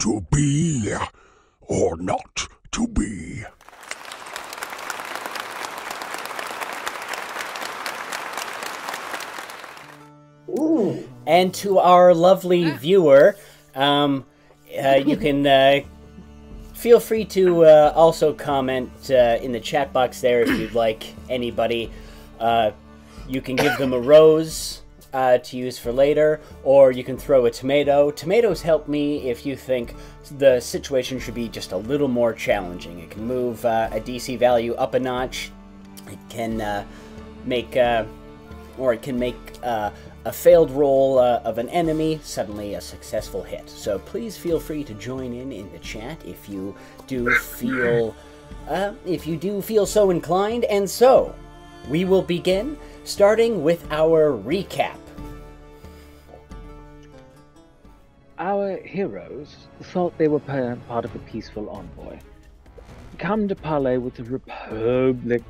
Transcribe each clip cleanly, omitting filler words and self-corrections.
to be or not to be. Ooh. And to our lovely viewer, you can feel free to also comment in the chat box there if you'd like anybody. You can give them a rose to use for later, or you can throw a tomato. Tomatoes help me if you think the situation should be just a little more challenging. It can move a DC value up a notch. It can make... Or it can make a failed roll of an enemy suddenly a successful hit. So please feel free to join in the chat if you do feel so inclined. And so we will begin, starting with our recap. Our heroes thought they were part of a peaceful envoy come to parley with the Republic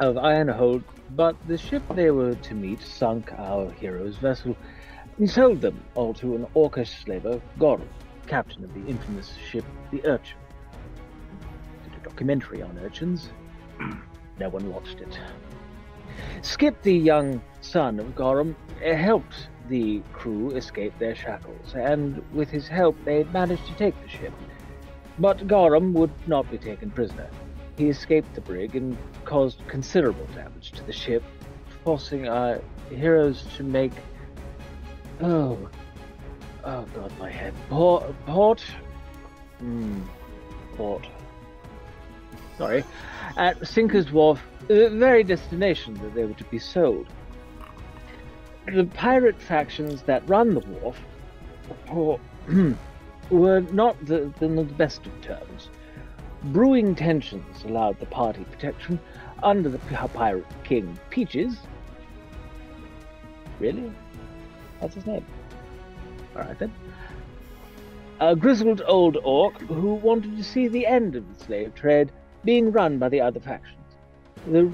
of Ironhold, but the ship they were to meet sunk our heroes' vessel and sold them all to an orcish slaver, Gorum, captain of the infamous ship, the Urchin. I did a documentary on urchins. No one watched it. Skip, the young son of Gorum, helped the crew escape their shackles, and with his help they managed to take the ship. But Gorum would not be taken prisoner. He escaped the brig and caused considerable damage to the ship, forcing our heroes to make port at Sinker's Wharf, the very destination that they were to be sold. The pirate factions that run the wharf were not the best of terms. Brewing tensions allowed the party protection under the pirate king, Peaches. Really? That's his name. Alright then. A grizzled old orc who wanted to see the end of the slave trade being run by the other factions. The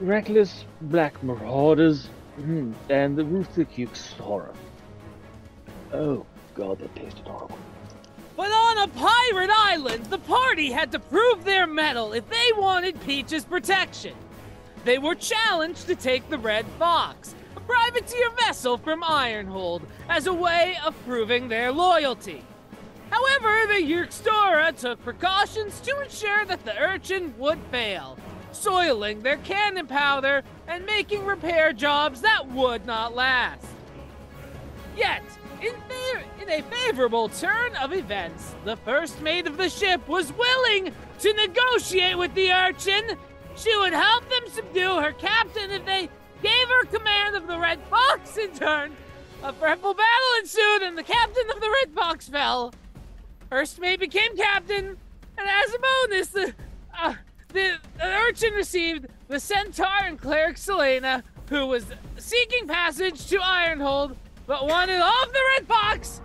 Reckless Black Marauders and the Ruthless Yurkstora. Oh god, that tasted horrible. But on a pirate island, the party had to prove their mettle if they wanted Peaches' protection. They were challenged to take the Red Fox, a privateer vessel from Ironhold, as a way of proving their loyalty. However, the Yurkstora took precautions to ensure that the Urchin would fail, soiling their cannon powder and making repair jobs that would not last. Yet, in a favorable turn of events, the first mate of the ship was willing to negotiate with the Urchin. She would help them subdue her captain if they gave her command of the Red Fox in turn. A frightful battle ensued and the captain of the Red Fox fell. First mate became captain, and as a bonus, the Urchin received the centaur and cleric Selena, who was seeking passage to Ironhold, but wanted all of the Red Fox,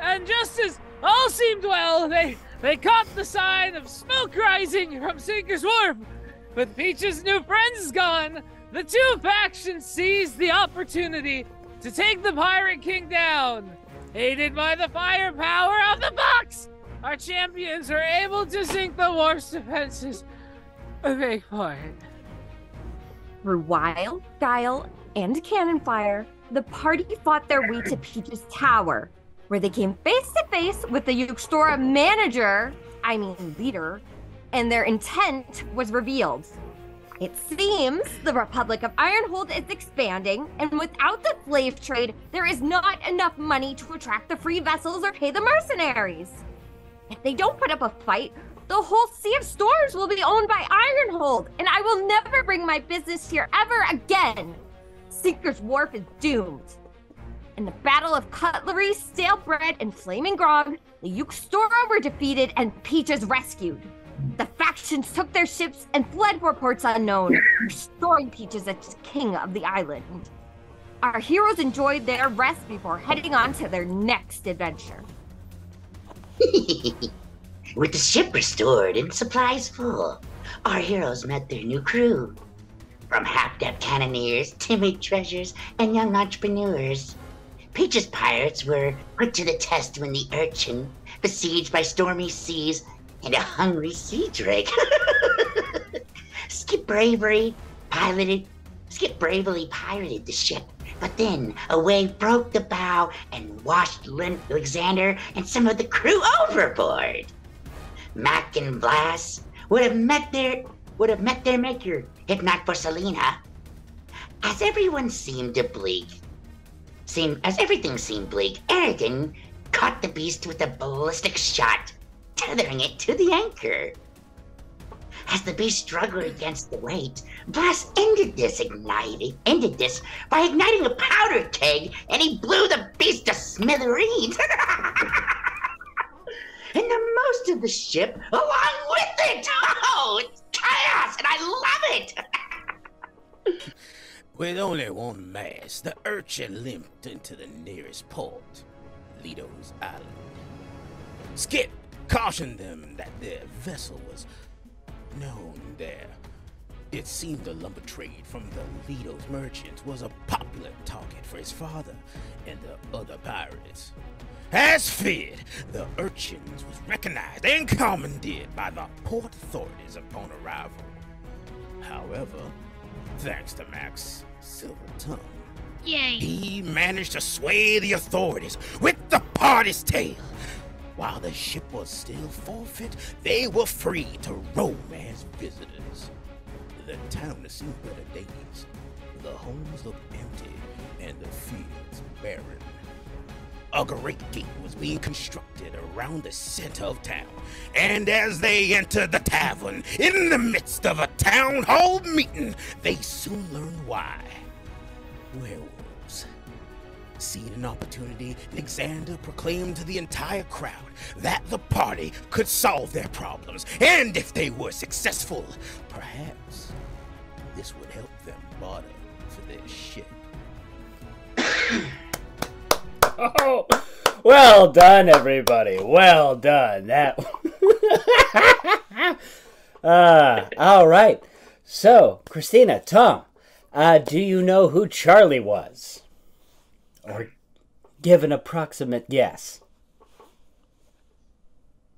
and just as all seemed well, they caught the sign of smoke rising from Sinker's Wharf. With Peach's new friends gone, the two factions seized the opportunity to take the Pirate King down. Aided by the firepower of the Fox, our champions were able to sink the wharf's defenses and make for it. Through wile, guile, and cannon fire, the party fought their way to Peach's Tower, where they came face-to-face with the Yurkstora leader, and their intent was revealed. It seems the Republic of Ironhold is expanding, and without the slave trade, there is not enough money to attract the free vessels or pay the mercenaries. If they don't put up a fight, the whole Sea of Storms will be owned by Ironhold, and I will never bring my business here ever again. Sinker's Wharf is doomed. In the battle of cutlery, stale bread, and flaming grog, the Yurkstora were defeated and Peaches rescued. The factions took their ships and fled for ports unknown, restoring Peaches as king of the island. Our heroes enjoyed their rest before heading on to their next adventure. With the ship restored and supplies full, our heroes met their new crew. From half-debt cannoneers, timid treasures, and young entrepreneurs, Peaches' pirates were put to the test when the Urchin, besieged by stormy seas and a hungry sea drake, Skip bravely pirated the ship, but then a wave broke the bow and washed Alexander and some of the crew overboard. Mac and Blas would have met their maker if not for Selena. As everything seemed bleak, Eridan caught the beast with a ballistic shot, tethering it to the anchor. As the beast struggled against the weight, Blas ended this by igniting a powder keg, and he blew the beast to smithereens, and the most of the ship along with it. Oh, it's chaos, and I love it. With only one mast, the Urchin limped into the nearest port, Leto's Island. Skip cautioned them that their vessel was known there. It seemed the lumber trade from the Leto's merchants was a popular target for his father and the other pirates. As feared, the Urchins was recognized and commandeered by the port authorities upon arrival. However, thanks to Mac's silver tongue, yay, he managed to sway the authorities with the party's tail. While the ship was still forfeit, they were free to roam as visitors. The town has seen better days. The homes looked empty and the fields barren. A great gate was being constructed around the center of town, and as they entered the tavern, in the midst of a town hall meeting, they soon learned why. Werewolves. Seeing an opportunity, Alexander proclaimed to the entire crowd that the party could solve their problems, and if they were successful, perhaps this would help them barter for their ship. Oh, well done, everybody. Well done. All right. So, Christina, Tom, do you know who Charlie was? Or give an approximate guess.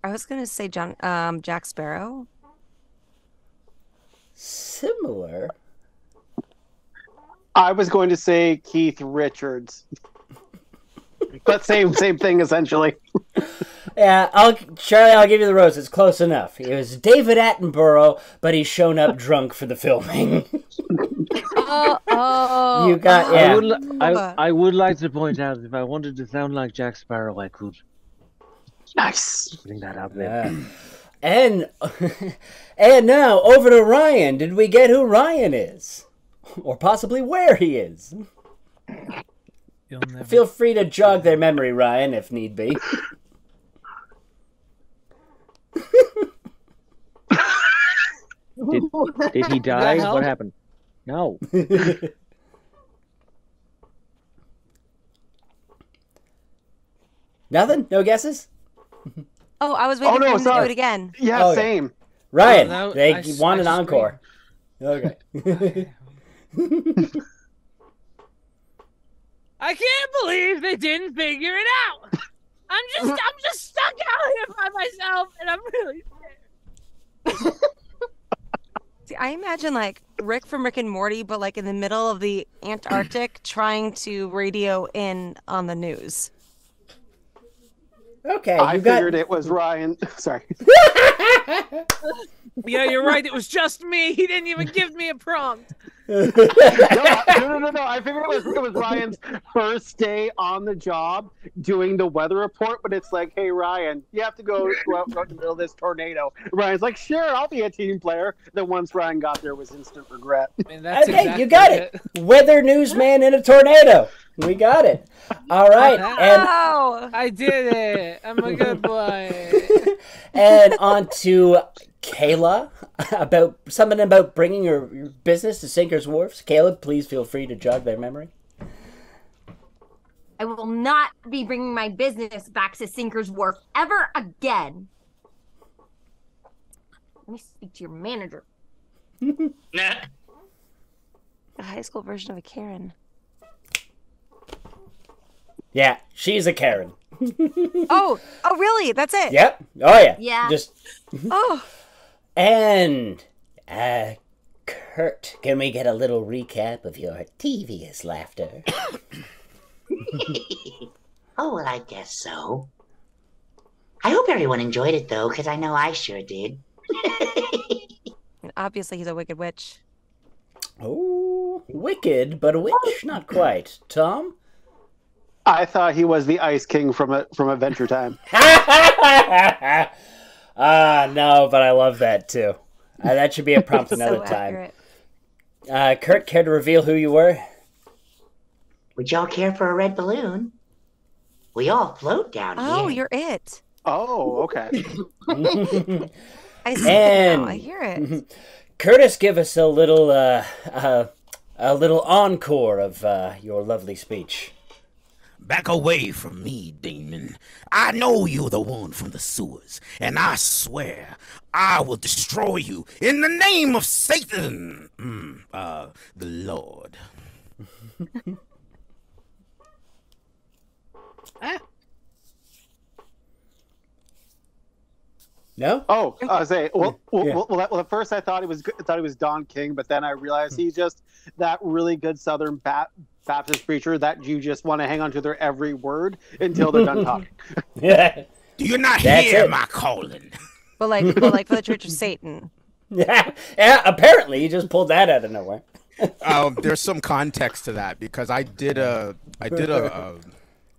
I was going to say Jack Sparrow. Similar. I was going to say Keith Richards. But same thing, essentially. Yeah, Charlie, I'll give you the rose. It's close enough. It was David Attenborough, but he's shown up drunk for the filming. Oh. You got, yeah. I would like to point out, if I wanted to sound like Jack Sparrow, I could. Nice. Putting that out there. And now, over to Ryan. Did we get who Ryan is? Or possibly where he is? Feel free to jog their memory, Ryan, if need be. Did he die? What happened? No. Nothing? No guesses? Oh, I was waiting for him to do it again. Yeah, okay. Same. Ryan, they want an encore. Okay. I can't believe they didn't figure it out. I'm just stuck out here by myself, and I'm really scared. See, I imagine like Rick from Rick and Morty, but like in the middle of the Antarctic, trying to radio in on the news. Okay, I figured it was Ryan. Sorry. Yeah, you're right. It was just me. He didn't even give me a prompt. No. I figured it was Ryan's first day on the job doing the weather report, but it's like, hey, Ryan, you have to go out in the middle of this tornado. Ryan's like, sure, I'll be a team player. Then once Ryan got there, it was instant regret. And that's okay, exactly, you got it. Weather newsman in a tornado. We got it. All right. Wow. And I did it. I'm a good boy. And on to Kayla, about bringing your business to Sinker's Wharf. Caleb, please feel free to jog their memory. I will not be bringing my business back to Sinker's Wharf ever again. Let me speak to your manager. The high school version of a Karen. Yeah, she's a Karen. Oh, really? That's it? Yep. Oh, yeah. Yeah. Just... Oh. And, Kurt, can we get a little recap of your devious laughter? Oh, well, I guess so. I hope everyone enjoyed it, though, because I know I sure did. And obviously, he's a wicked witch. Oh, wicked, but a witch? Not quite. Tom? I thought he was the Ice King from Adventure Time. No, but I love that, too. That should be a prompt another time. Kurt, care to reveal who you were? Would y'all care for a red balloon? We all float down here. Oh, you're it. Oh, okay. I see it now. I hear it. Curtis, give us a little encore of your lovely speech. Back away from me, demon. I know you're the one from the sewers, and I swear I will destroy you in the name of Satan, the Lord. Huh? No. Oh, I was saying. Well, at first I thought it was Don King, but then I realized he's just that really good Southern Baptist preacher that you just want to hang on to their every word until they're done talking. Yeah. You're not here, my calling. Well, like for the Church of Satan. Yeah. Apparently, you just pulled that out of nowhere. There's some context to that because I'll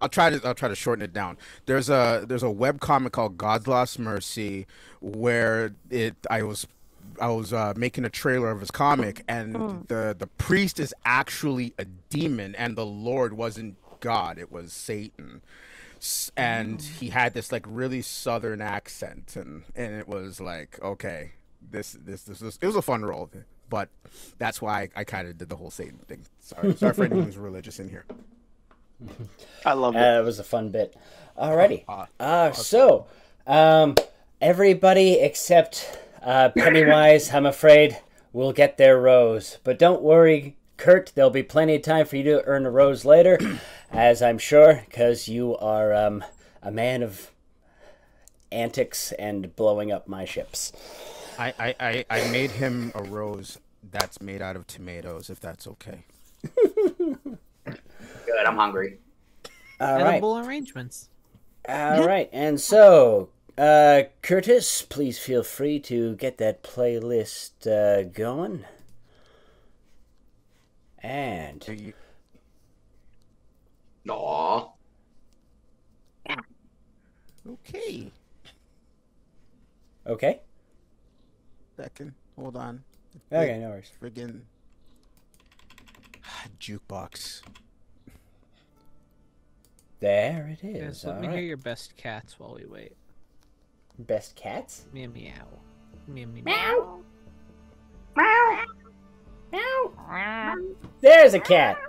try to shorten it down. There's a webcomic called God's Lost Mercy where I was making a trailer of his comic, and the priest is actually a demon, and the Lord wasn't God, it was Satan, and he had this like really Southern accent, and it was like, okay, this it was a fun role, but that's why I kind of did the whole Satan thing. Sorry for anyone who's religious in here. I love it. That was a fun bit. Alrighty. So, everybody except Pennywise, I'm afraid, will get their rose. But don't worry, Kurt, there'll be plenty of time for you to earn a rose later, as I'm sure, because you are a man of antics and blowing up my ships. I made him a rose that's made out of tomatoes, if that's okay. Good, I'm hungry. All right. Edible arrangements. All right, and so, Curtis, please feel free to get that playlist going. And... Aww. Okay. Okay? Second. Hold on. Okay, no worries. Friggin' jukebox. There it is. Let me hear your best cats while we wait. Best cats? Meow meow. Meow meow. Meow. Meow. There's a cat.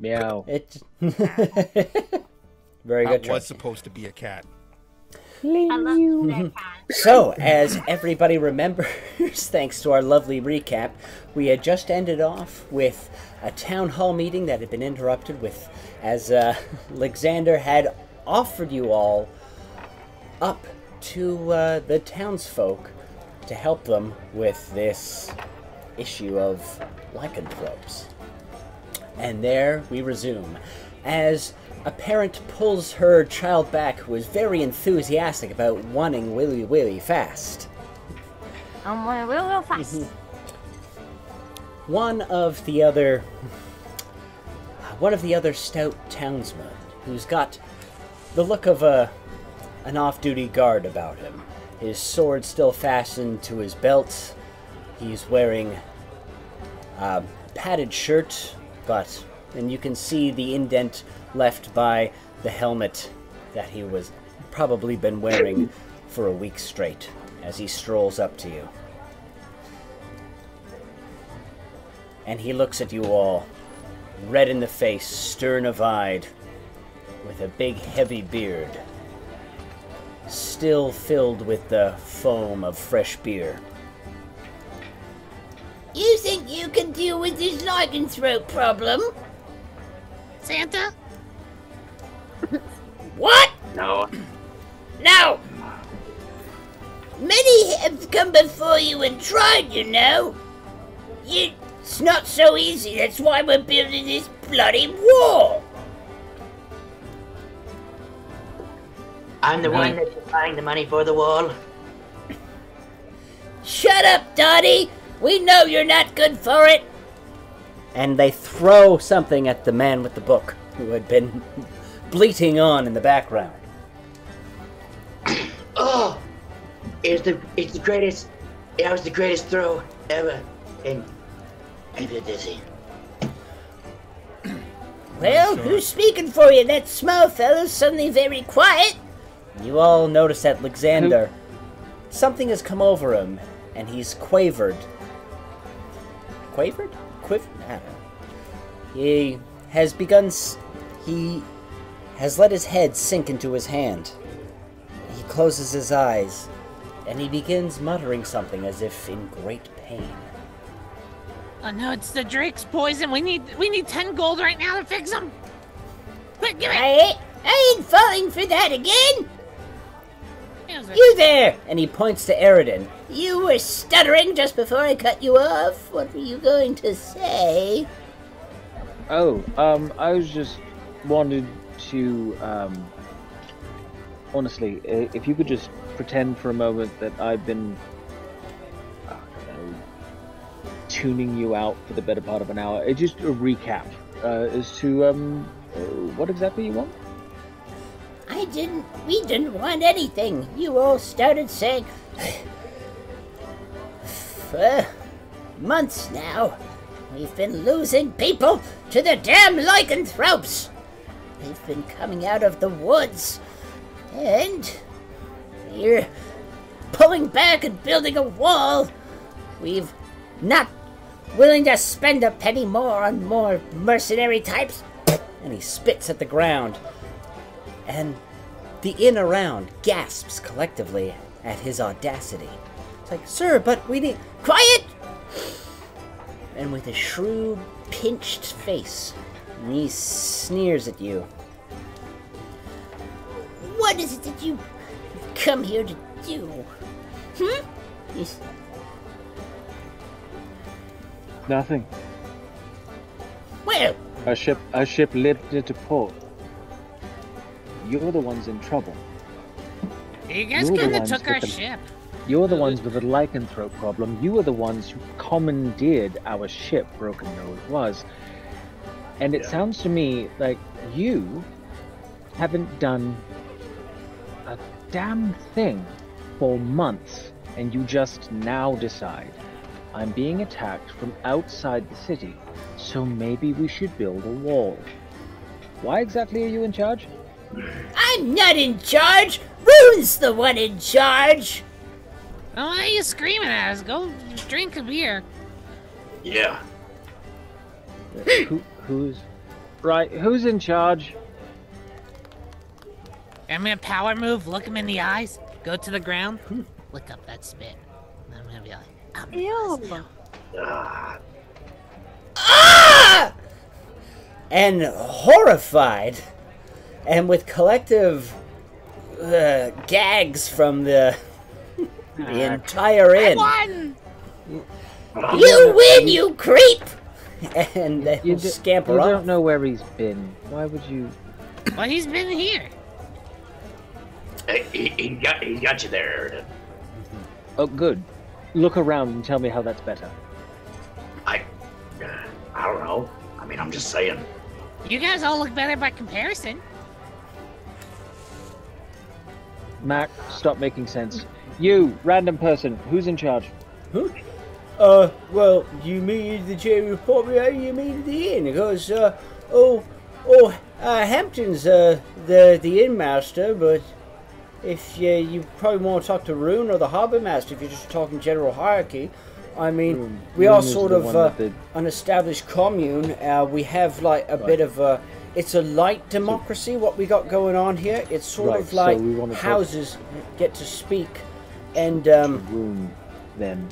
Meow. It's very good. That was supposed to be a cat. I love that cat. So, as everybody remembers, thanks to our lovely recap, we had just ended off with a town hall meeting that had been interrupted with, as Alexander had offered you all up to the townsfolk to help them with this issue of lycanthropes. And there we resume, as a parent pulls her child back who is very enthusiastic about wanting Willy Willy fast. I want a Willy Willy fast. One of the other stout townsmen who's got the look of an off-duty guard about him. His sword still fastened to his belt. He's wearing a padded shirt, and you can see the indent left by the helmet that he was probably been wearing for a week straight as he strolls up to you. And he looks at you all, red in the face, stern of eyed, with a big heavy beard, still filled with the foam of fresh beer. You think you can deal with this lycanthrope problem, Santa? What? No. No! Many have come before you and tried, you know. It's not so easy, that's why we're building this bloody wall. I'm the one that's buying the money for the wall. Shut up, Dottie! We know you're not good for it! And they throw something at the man with the book, who had been bleating on in the background. Oh! It's the greatest... That was the greatest throw ever. And I feel dizzy. Well, sure. Who's speaking for you? That small fellow's suddenly very quiet. You all notice that Lexander... Something has come over him, and he's quavered. Quavered? Quivered? I don't know. He has begun... He has let his head sink into his hand. He closes his eyes, and he begins muttering something as if in great pain. Oh no, it's the Drake's poison. We need 10 gold right now to fix him. Quick, give it! I ain't falling for that again! You there! And he points to Eridan. You were stuttering just before I cut you off. What were you going to say? Oh, I was just wanted to, honestly, if you could just pretend for a moment that I've been, I don't know, tuning you out for the better part of an hour. It's just a recap as to what exactly you want. We didn't want anything. You all started saying... For months now, we've been losing people to the damn lycanthropes. They've been coming out of the woods. And we're pulling back and building a wall. We've not willing to spend a penny more on more mercenary types. And he spits at the ground. And the inn around gasps collectively at his audacity. It's like, sir, but we need... Quiet! And with a shrewd, pinched face, he sneers at you. What is it that you come here to do? Hmm? Nothing. Well... Our ship left into port. You're the ones in trouble. You guys kind of took our ship. You're the ones with the lycanthrope problem. You were the ones who commandeered our ship, broken though it was. And it sounds to me like you haven't done a damn thing for months, and you just now decide, I'm being attacked from outside the city, so maybe we should build a wall. Why exactly are you in charge? I'm not in charge! Rune's the one in charge! Oh, why are you screaming at us? Go drink a beer. Yeah. Who's in charge? I'm gonna power move, look him in the eyes, go to the ground, lick up that spit. And I'm gonna be like, I'm ew! Ah! And horrified... And with collective gags from the entire inn. I won! You win, you creep! And they will scamper off. You don't know where he's been. Why would you... Well, he's been here. He got you there, Eridan. Oh, good. Look around and tell me how that's better. I don't know. I mean, I'm just saying. You guys all look better by comparison. Mac, stop making sense. You, random person, who's in charge? Huh? Well, you mean the J. Probably you mean the inn, because, Hampton's, the inn master, but if you probably want to talk to Rune or the harbour master if you're just talking general hierarchy. I mean, we are sort of an established commune. We have like a bit of a... It's a light democracy, what we got going on here. It's sort of like so houses get to speak and... Rune, then.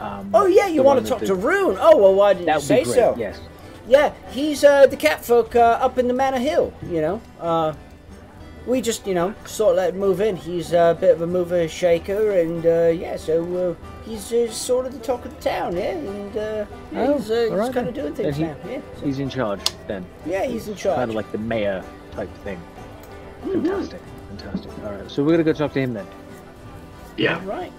Oh yeah, you want to talk to Rune? Oh, well, why didn't you say so? Yes. Yeah, he's the Catfolk up in the Manor Hill, you know. we just, you know, sort of let him move in. He's a bit of a mover shaker, and yeah, so he's sort of the talk of the town, yeah, and he's kind of doing things now. Yeah, so. He's in charge then. Yeah, he's in charge. Kind of like the mayor type thing. Mm-hmm. Fantastic, fantastic. All right, so we're gonna go talk to him then. Yeah. All right.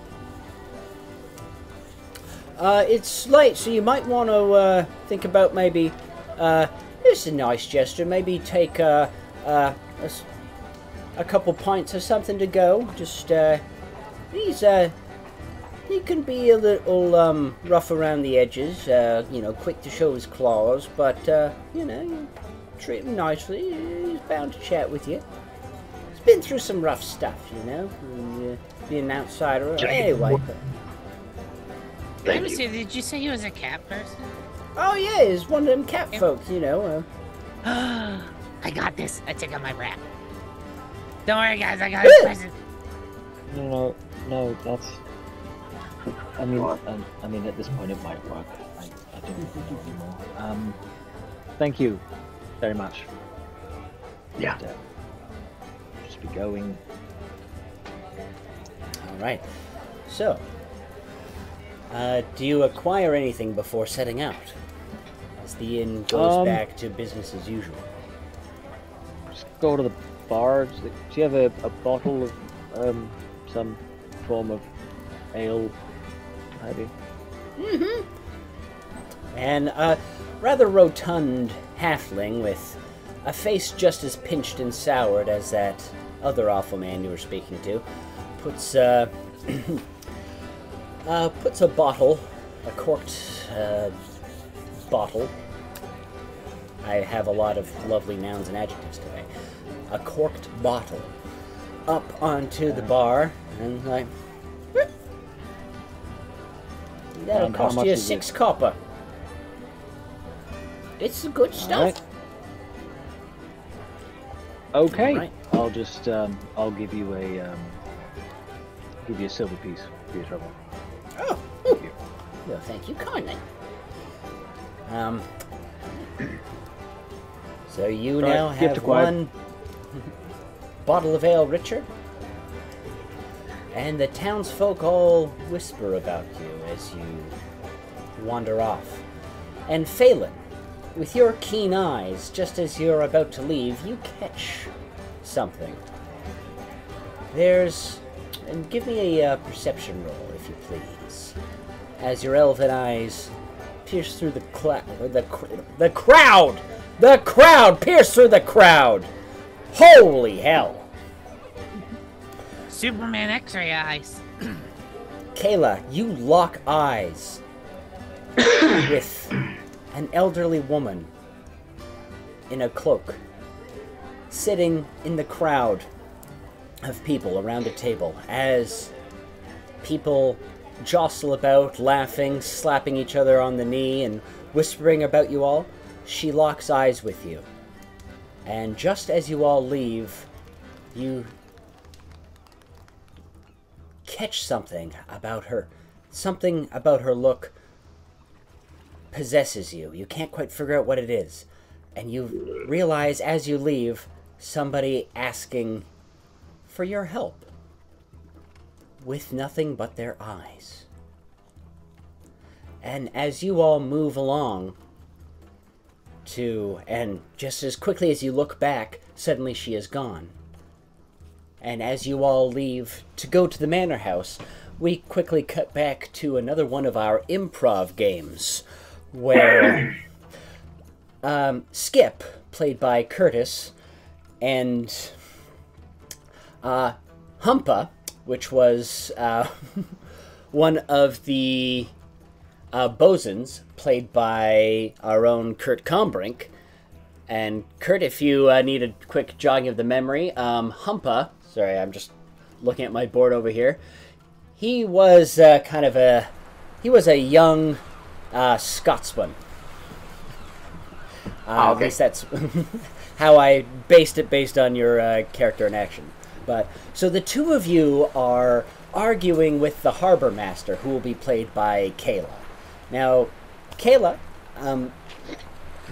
It's late, so you might want to think about maybe. It's a nice gesture. Maybe take a couple pints or something to go. Just he can be a little rough around the edges. You know, quick to show his claws, but you know, you treat him nicely. He's bound to chat with you. He's been through some rough stuff, you know, and, being an outsider. Anyway. Honestly, did you say he was a cat person? Oh yeah, he's one of them cat folk, you know. I got this. I took out my wrap. Don't worry, guys. I got a present. No, that's. I mean, at this point, it might work. I don't know anymore. Thank you very much. Yeah. And, just be going. All right. So, do you acquire anything before setting out? As the inn goes back to business as usual. Just go to the bar. Do you have a bottle of some form of ale, maybe? Mm-hmm. And a rather rotund halfling with a face just as pinched and soured as that other awful man you were speaking to puts puts a bottle, a corked bottle. I have a lot of lovely nouns and adjectives today. A corked bottle up onto the bar, and like that'll cost you 6 copper. It's good stuff. Okay, right. I'll just I'll give you a silver piece for your trouble. Oh, well, thank you kindly. So you right, now have one bottle of ale richer, and the townsfolk all whisper about you as you wander off. And Phelan, with your keen eyes, just as you're about to leave, you catch something. There's... And give me a perception roll, if you please, as your elven eyes pierce through the crowd! The crowd! Pierce through the crowd! Holy hell! Superman X-ray eyes. Kayla, you lock eyes with an elderly woman in a cloak, sitting in the crowd of people around a table as people jostle about, laughing, slapping each other on the knee, and whispering about you all. She locks eyes with you. And just as you all leave, you catch something about her look possesses you. You can't quite figure out what it is. And you realize as you leave, somebody asking for your help with nothing but their eyes. And as you all move along to, and just as quickly as you look back, suddenly she is gone. And as you all leave to go to the manor house, we quickly cut back to another one of our improv games where Skip, played by Curtis, and Humpa, which was one of the bosuns played by our own Kurt Combrink. And Kurt, if you need a quick jogging of the memory, Humpa, sorry, I'm just looking at my board over here. He was a young Scotsman. Okay. At least that's how I based it based on your character in action. But so the two of you are arguing with the harbor master, who will be played by Kayla. Now, Kayla,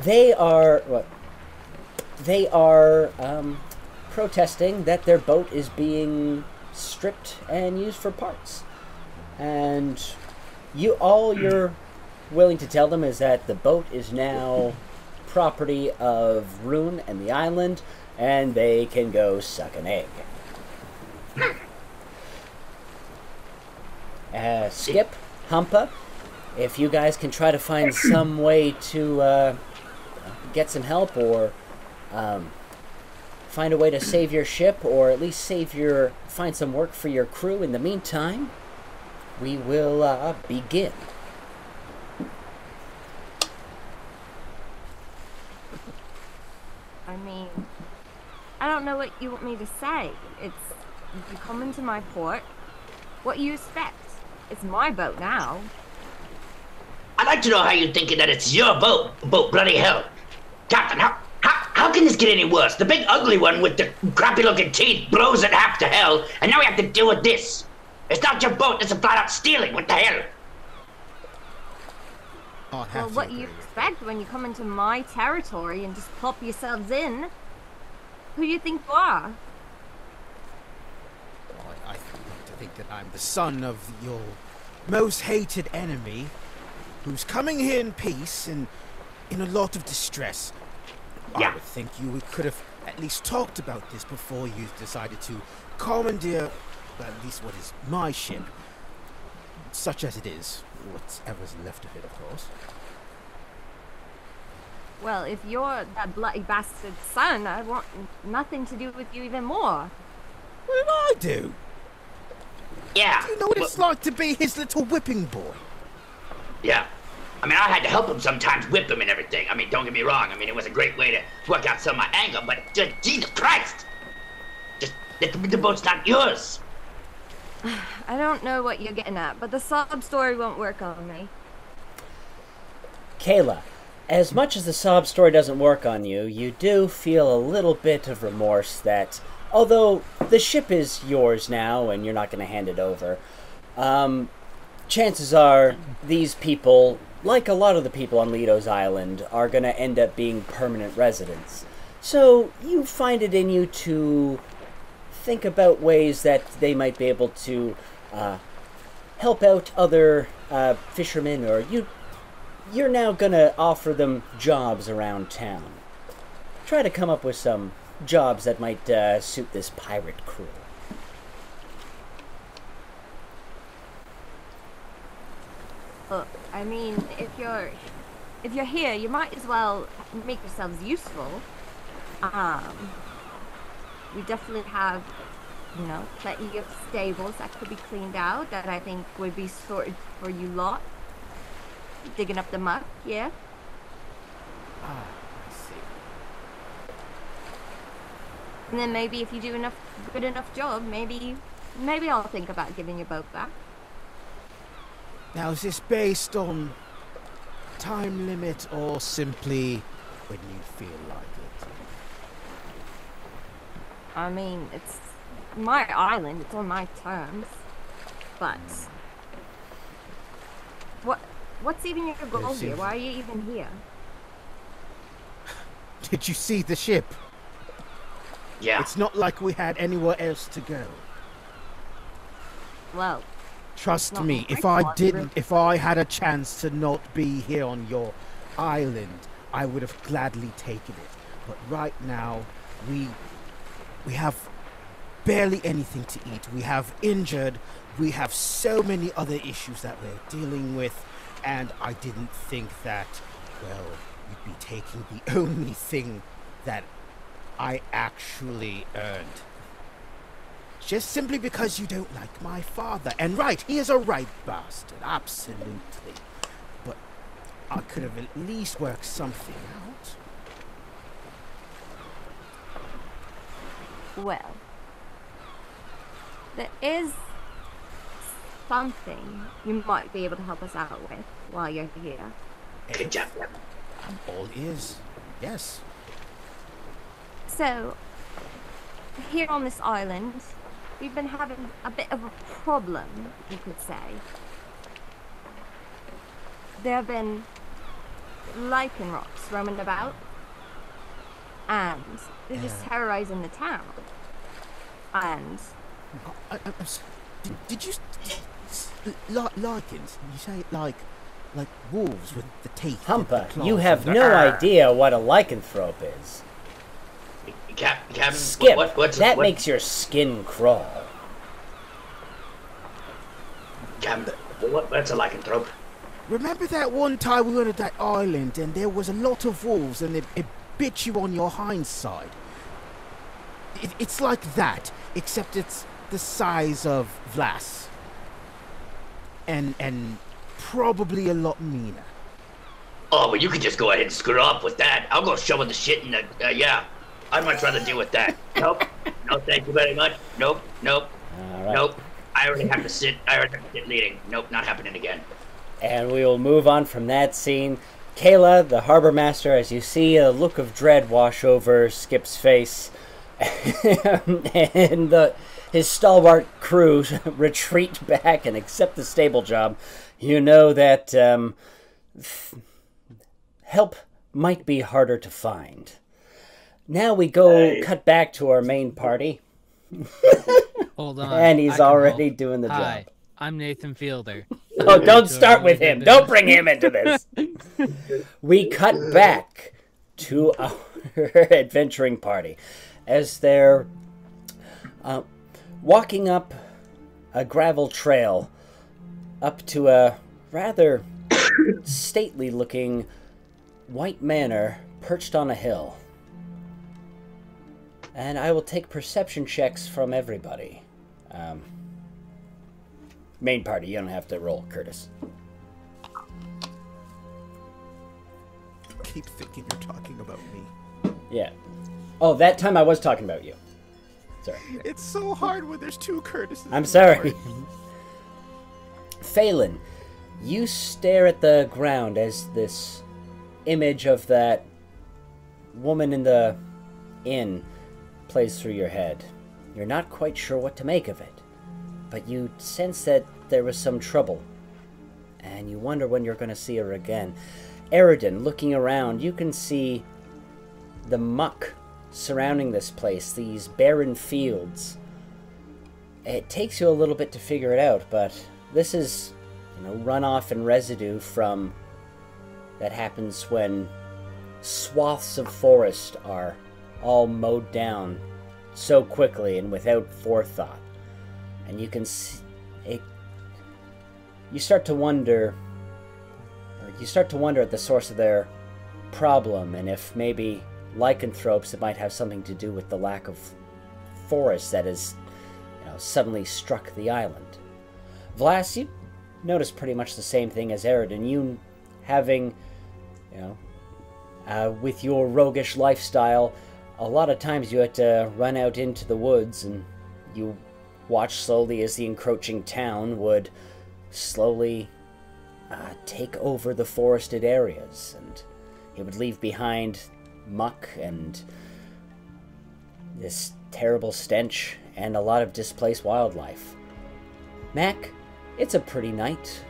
they are protesting that their boat is being stripped and used for parts. And you all you're willing to tell them is that the boat is now property of Rune and the island, and they can go suck an egg. Skip, Humpa, if you guys can try to find some way to get some help, or find a way to save your ship, or at least find some work for your crew in the meantime, we will begin. I mean, I don't know what you want me to say. It's, you come into my port, what do you expect? It's my boat now. I'd like to know how you're thinking that it's your boat. Bloody hell. Captain, how can this get any worse? The big ugly one with the crappy looking teeth blows it half to hell, and now we have to deal with this. It's not your boat, it's a flat out stealing. What the hell? Well, what do you expect when you come into my territory and just plop yourselves in? Who do you think you are? Well, I think that I'm the son of your most hated enemy, who's coming here in peace and in a lot of distress. Yeah. I would think you could have at least talked about this before you decided to commandeer, well, at least what is my ship, such as it is. Whatever's left of it, of course. Well, if you're that bloody bastard's son, I want nothing to do with you even more. What do I do? Yeah. Do you know what it's like to be his little whipping boy? Yeah. I mean, I had to help him sometimes, whip him and everything. I mean, don't get me wrong. I mean, it was a great way to work out some of my anger, but just, Jesus Christ! Just, the boat's not yours. I don't know what you're getting at, but the sob story won't work on me. Kayla, as much as the sob story doesn't work on you, you do feel a little bit of remorse that, although the ship is yours now and you're not going to hand it over, chances are these people, like a lot of the people on Leto's Island, are going to end up being permanent residents. So you find it in you to think about ways that they might be able to help out other fishermen, or you're now gonna offer them jobs around town. Try to come up with some jobs that might suit this pirate crew. Look, I mean, if you're here, you might as well make yourselves useful. We definitely have, you know, plenty of stables that could be cleaned out that I think would be sorted for you lot. Digging up the muck, yeah? Ah, I see. And then maybe if you do a good enough job, maybe I'll think about giving your boat back. Now, is this based on time limit or simply when you feel like it? I mean, it's my island, it's on my terms, but what's even your goal here? Why are you even here? Did you see the ship? Yeah. It's not like we had anywhere else to go. Well, trust me, if I had a chance to not be here on your island, I would have gladly taken it. But right now, we have barely anything to eat, we have injured, we have so many other issues that we're dealing with, and I didn't think that, well, you'd be taking the only thing that I actually earned. Just simply because you don't like my father, and right, he is a right bastard, absolutely. But I could have at least worked something out. Well, there is something you might be able to help us out with while you're here. Good job. All ears, yes. So, here on this island, we've been having a bit of a problem, you could say. There have been lichen rocks roaming about, and they're just terrorizing the town. plans. I'm sorry. Did you... Lichens? You say it like wolves with the teeth. Humpa, you have no idea what a lycanthrope is. Captain, Skip, that makes your skin crawl. Captain, what's a lycanthrope? Remember that one time we were at that island and there was a lot of wolves and it bit you on your hindside? It's like that, except it's the size of Vlas. And probably a lot meaner. Oh, well, you could just go ahead and screw up with that. I'll go shovel the shit in the... yeah, I'd much rather deal with that. Nope. No, thank you very much. Nope. Nope. Right. Nope. I already have to sit. I already have to sit leading. Nope, not happening again. And we will move on from that scene. Kayla, the harbor master, as you see a look of dread wash over Skip's face, and his stalwart crew retreat back and accept the stable job, you know that help might be harder to find. Now we go cut back to our main party. Hold on. And he's already doing the job. I'm Nathan Fielder. Oh, don't start with him. Don't bring him into this. We cut back to our adventuring party as they're walking up a gravel trail up to a rather stately-looking white manor perched on a hill. And I will take perception checks from everybody. Main party, you don't have to roll, Curtis. I keep thinking you're talking about me. Yeah. Oh, that time I was talking about you. Sorry. It's so hard when there's two Curtises. I'm sorry. Phelan, you stare at the ground as this image of that woman in the inn plays through your head. You're not quite sure what to make of it, but you sense that there was some trouble, and you wonder when you're going to see her again. Eridan, looking around, you can see the muck surrounding this place, these barren fields. It takes you a little bit to figure it out, but this is, you know, runoff and residue from that happens when swaths of forest are all mowed down so quickly and without forethought. And you can see it, you start to wonder, or you start to wonder at the source of their problem, and if maybe lycanthropes, it might have something to do with the lack of forest that has, you know, suddenly struck the island. Vlas, you notice pretty much the same thing as Eridan. You having, you know, with your roguish lifestyle, a lot of times you had to run out into the woods, and you watch slowly as the encroaching town would slowly take over the forested areas, and it would leave behind muck and this terrible stench and a lot of displaced wildlife. Mac, it's a pretty night.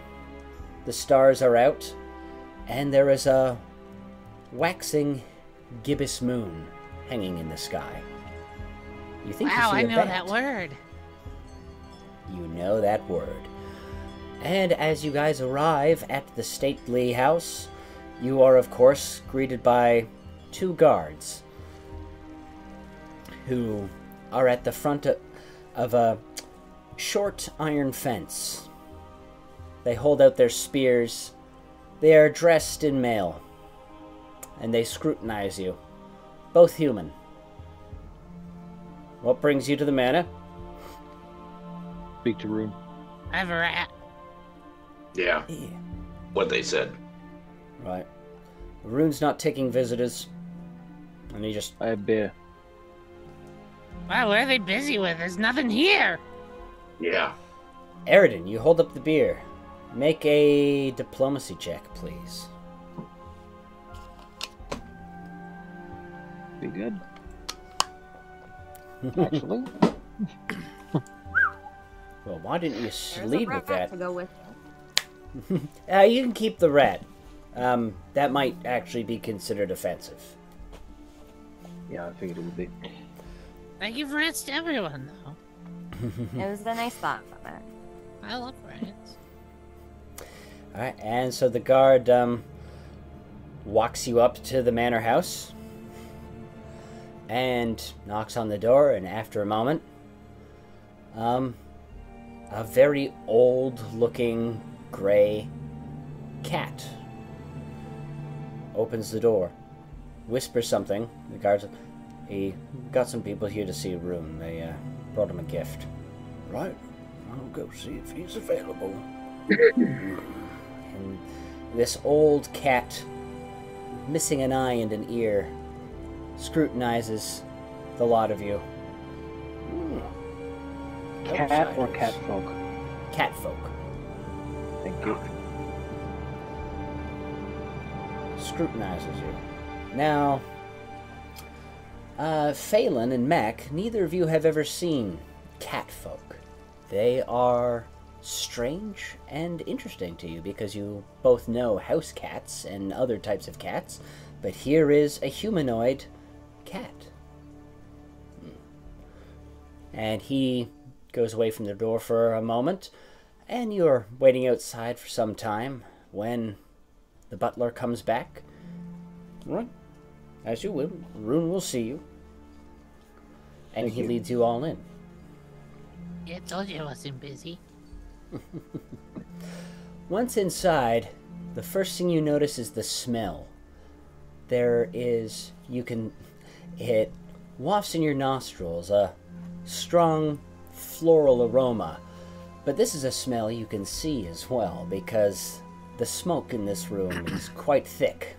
The stars are out, and there is a waxing gibbous moon hanging in the sky. You think wow, you see I know bat. That word. You know that word. And as you guys arrive at the stately house, you are, of course, greeted by two guards who are at the front of a short iron fence. They hold out their spears. They are dressed in mail, and they scrutinize you. Both human. What brings you to the manor? Speak to Rune. I have a rat. Yeah. What they said. Right. Rune's not taking visitors. And he just... I have beer. Wow, what are they busy with? There's nothing here! Yeah. Eridan, you hold up the beer. Make a diplomacy check, please. Be good. Actually... Well, why didn't you lead with that? To go with. You can keep the rat. That might actually be considered offensive. Yeah, I figured it would be. I give rats to everyone, though. It was a nice thought, Mama. I love rats. Alright, and so the guard walks you up to the manor house and knocks on the door, and after a moment, a very old-looking gray cat opens the door, whispers something. The guard's, he got some people here to see Rune. They brought him a gift. Right, I'll go see if he's available. And this old cat, missing an eye and an ear, scrutinizes the lot of you. Cat or catfolk? Catfolk. Thank you. Scrutinizes you. Now, Phelan and Mac, neither of you have ever seen catfolk. They are strange and interesting to you because you both know house cats and other types of cats, but here is a humanoid cat. And he goes away from the door for a moment, and you're waiting outside for some time when the butler comes back. Right, as you will. Rune will see you. And he leads you all in. Yeah, told you I wasn't busy. Once inside, the first thing you notice is the smell. There is, it wafts in your nostrils, a strong floral aroma, but this is a smell you can see as well because the smoke in this room is quite thick.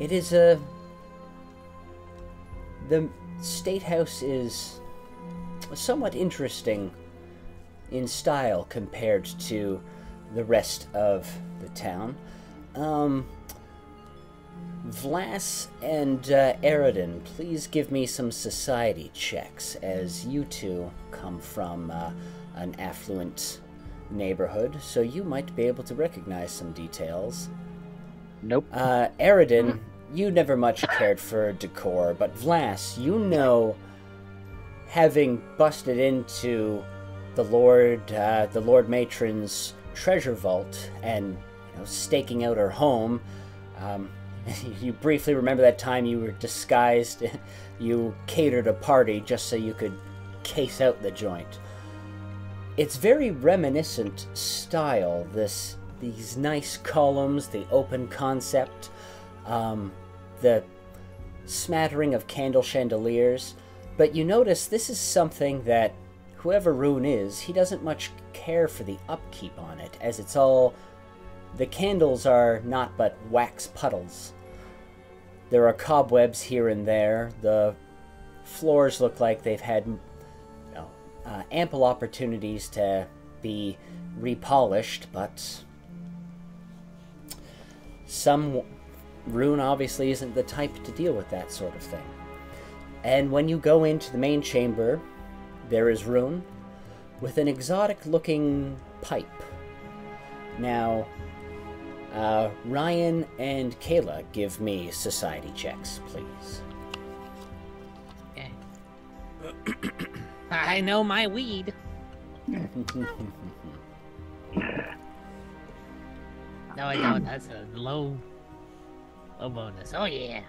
It is a... The State House is somewhat interesting in style compared to the rest of the town. Vlas and Eridan, please give me some society checks as you two come from an affluent neighborhood, so you might be able to recognize some details. Nope. Eridan, you never much cared for decor, but Vlas, you know, having busted into the Lord Matron's treasure vault and staking out her home, you briefly remember that time you were disguised, you catered a party just so you could case out the joint. It's very reminiscent style, these nice columns, the open concept, the smattering of candle chandeliers, but you notice this is something that whoever Ruun is, he doesn't much care for the upkeep on it, as it's all... The candles are not but wax puddles. There are cobwebs here and there. The floors look like they've had ample opportunities to be repolished, but some Ruun obviously isn't the type to deal with that sort of thing. And when you go into the main chamber, there is Ruun with an exotic-looking pipe. Now, Ryan and Kayla, give me society checks, please. Okay. I know my weed. No, I don't. That's a low bonus. Oh, yeah.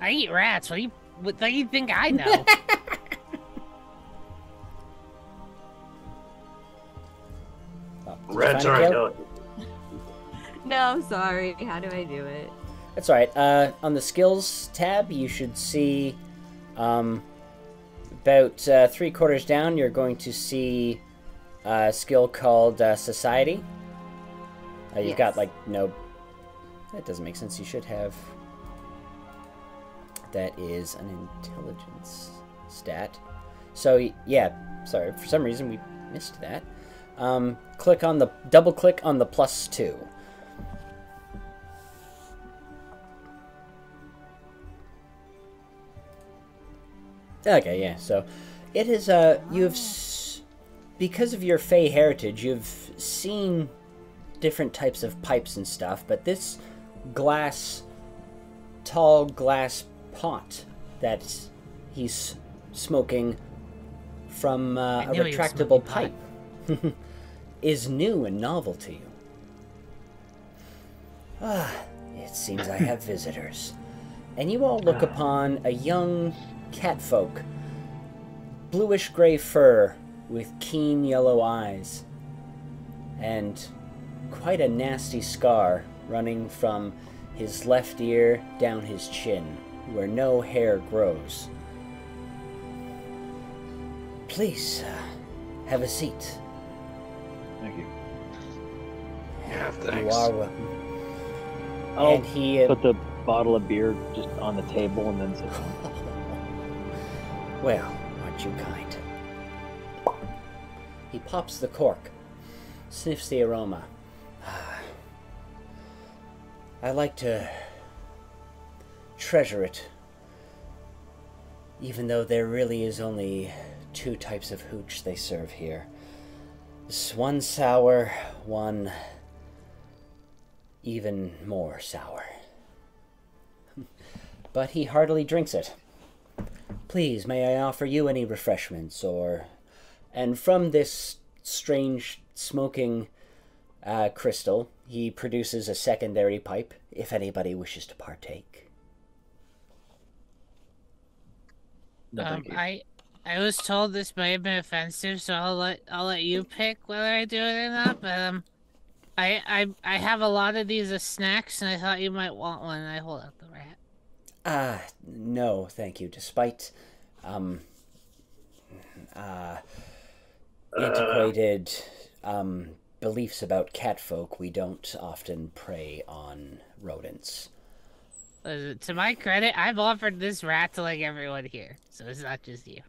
I eat rats. What do you think I know? Rats are out. No, I'm sorry. How do I do it? That's all right. On the skills tab, you should see about 3/4 down, you're going to see a skill called Society. You've got, like, no... That doesn't make sense. You should have... That is an intelligence stat. So, yeah. Sorry. For some reason, we missed that. Double click on the +2. Okay, yeah, so it is, because of your Fey heritage, you've seen different types of pipes and stuff, but this tall glass pot that he's smoking from a retractable pipe is new and novel to you. Ah, it seems I have visitors. And you all look upon a young catfolk, bluish-gray fur with keen yellow eyes, and quite a nasty scar running from his left ear down his chin, where no hair grows. Please, have a seat. Thank you. Yeah, thanks. You are welcome. Oh, and he put the bottle of beer just on the table and then sit down. Well, aren't you kind? He pops the cork, sniffs the aroma. I like to treasure it, even though there really is only two types of hooch they serve here. This one sour, one even more sour. But he heartily drinks it. Please, may I offer you any refreshments, or... And from this strange smoking crystal, he produces a secondary pipe, if anybody wishes to partake. No, I was told this may have been offensive, so I'll let you pick whether I do it or not, but I have a lot of these as snacks, and I thought you might want one, and I hold out the rat. Ah, no, thank you. Despite, antiquated, beliefs about catfolk, we don't often prey on rodents. To my credit, I've offered this rat to, like, everyone here, so it's not just you.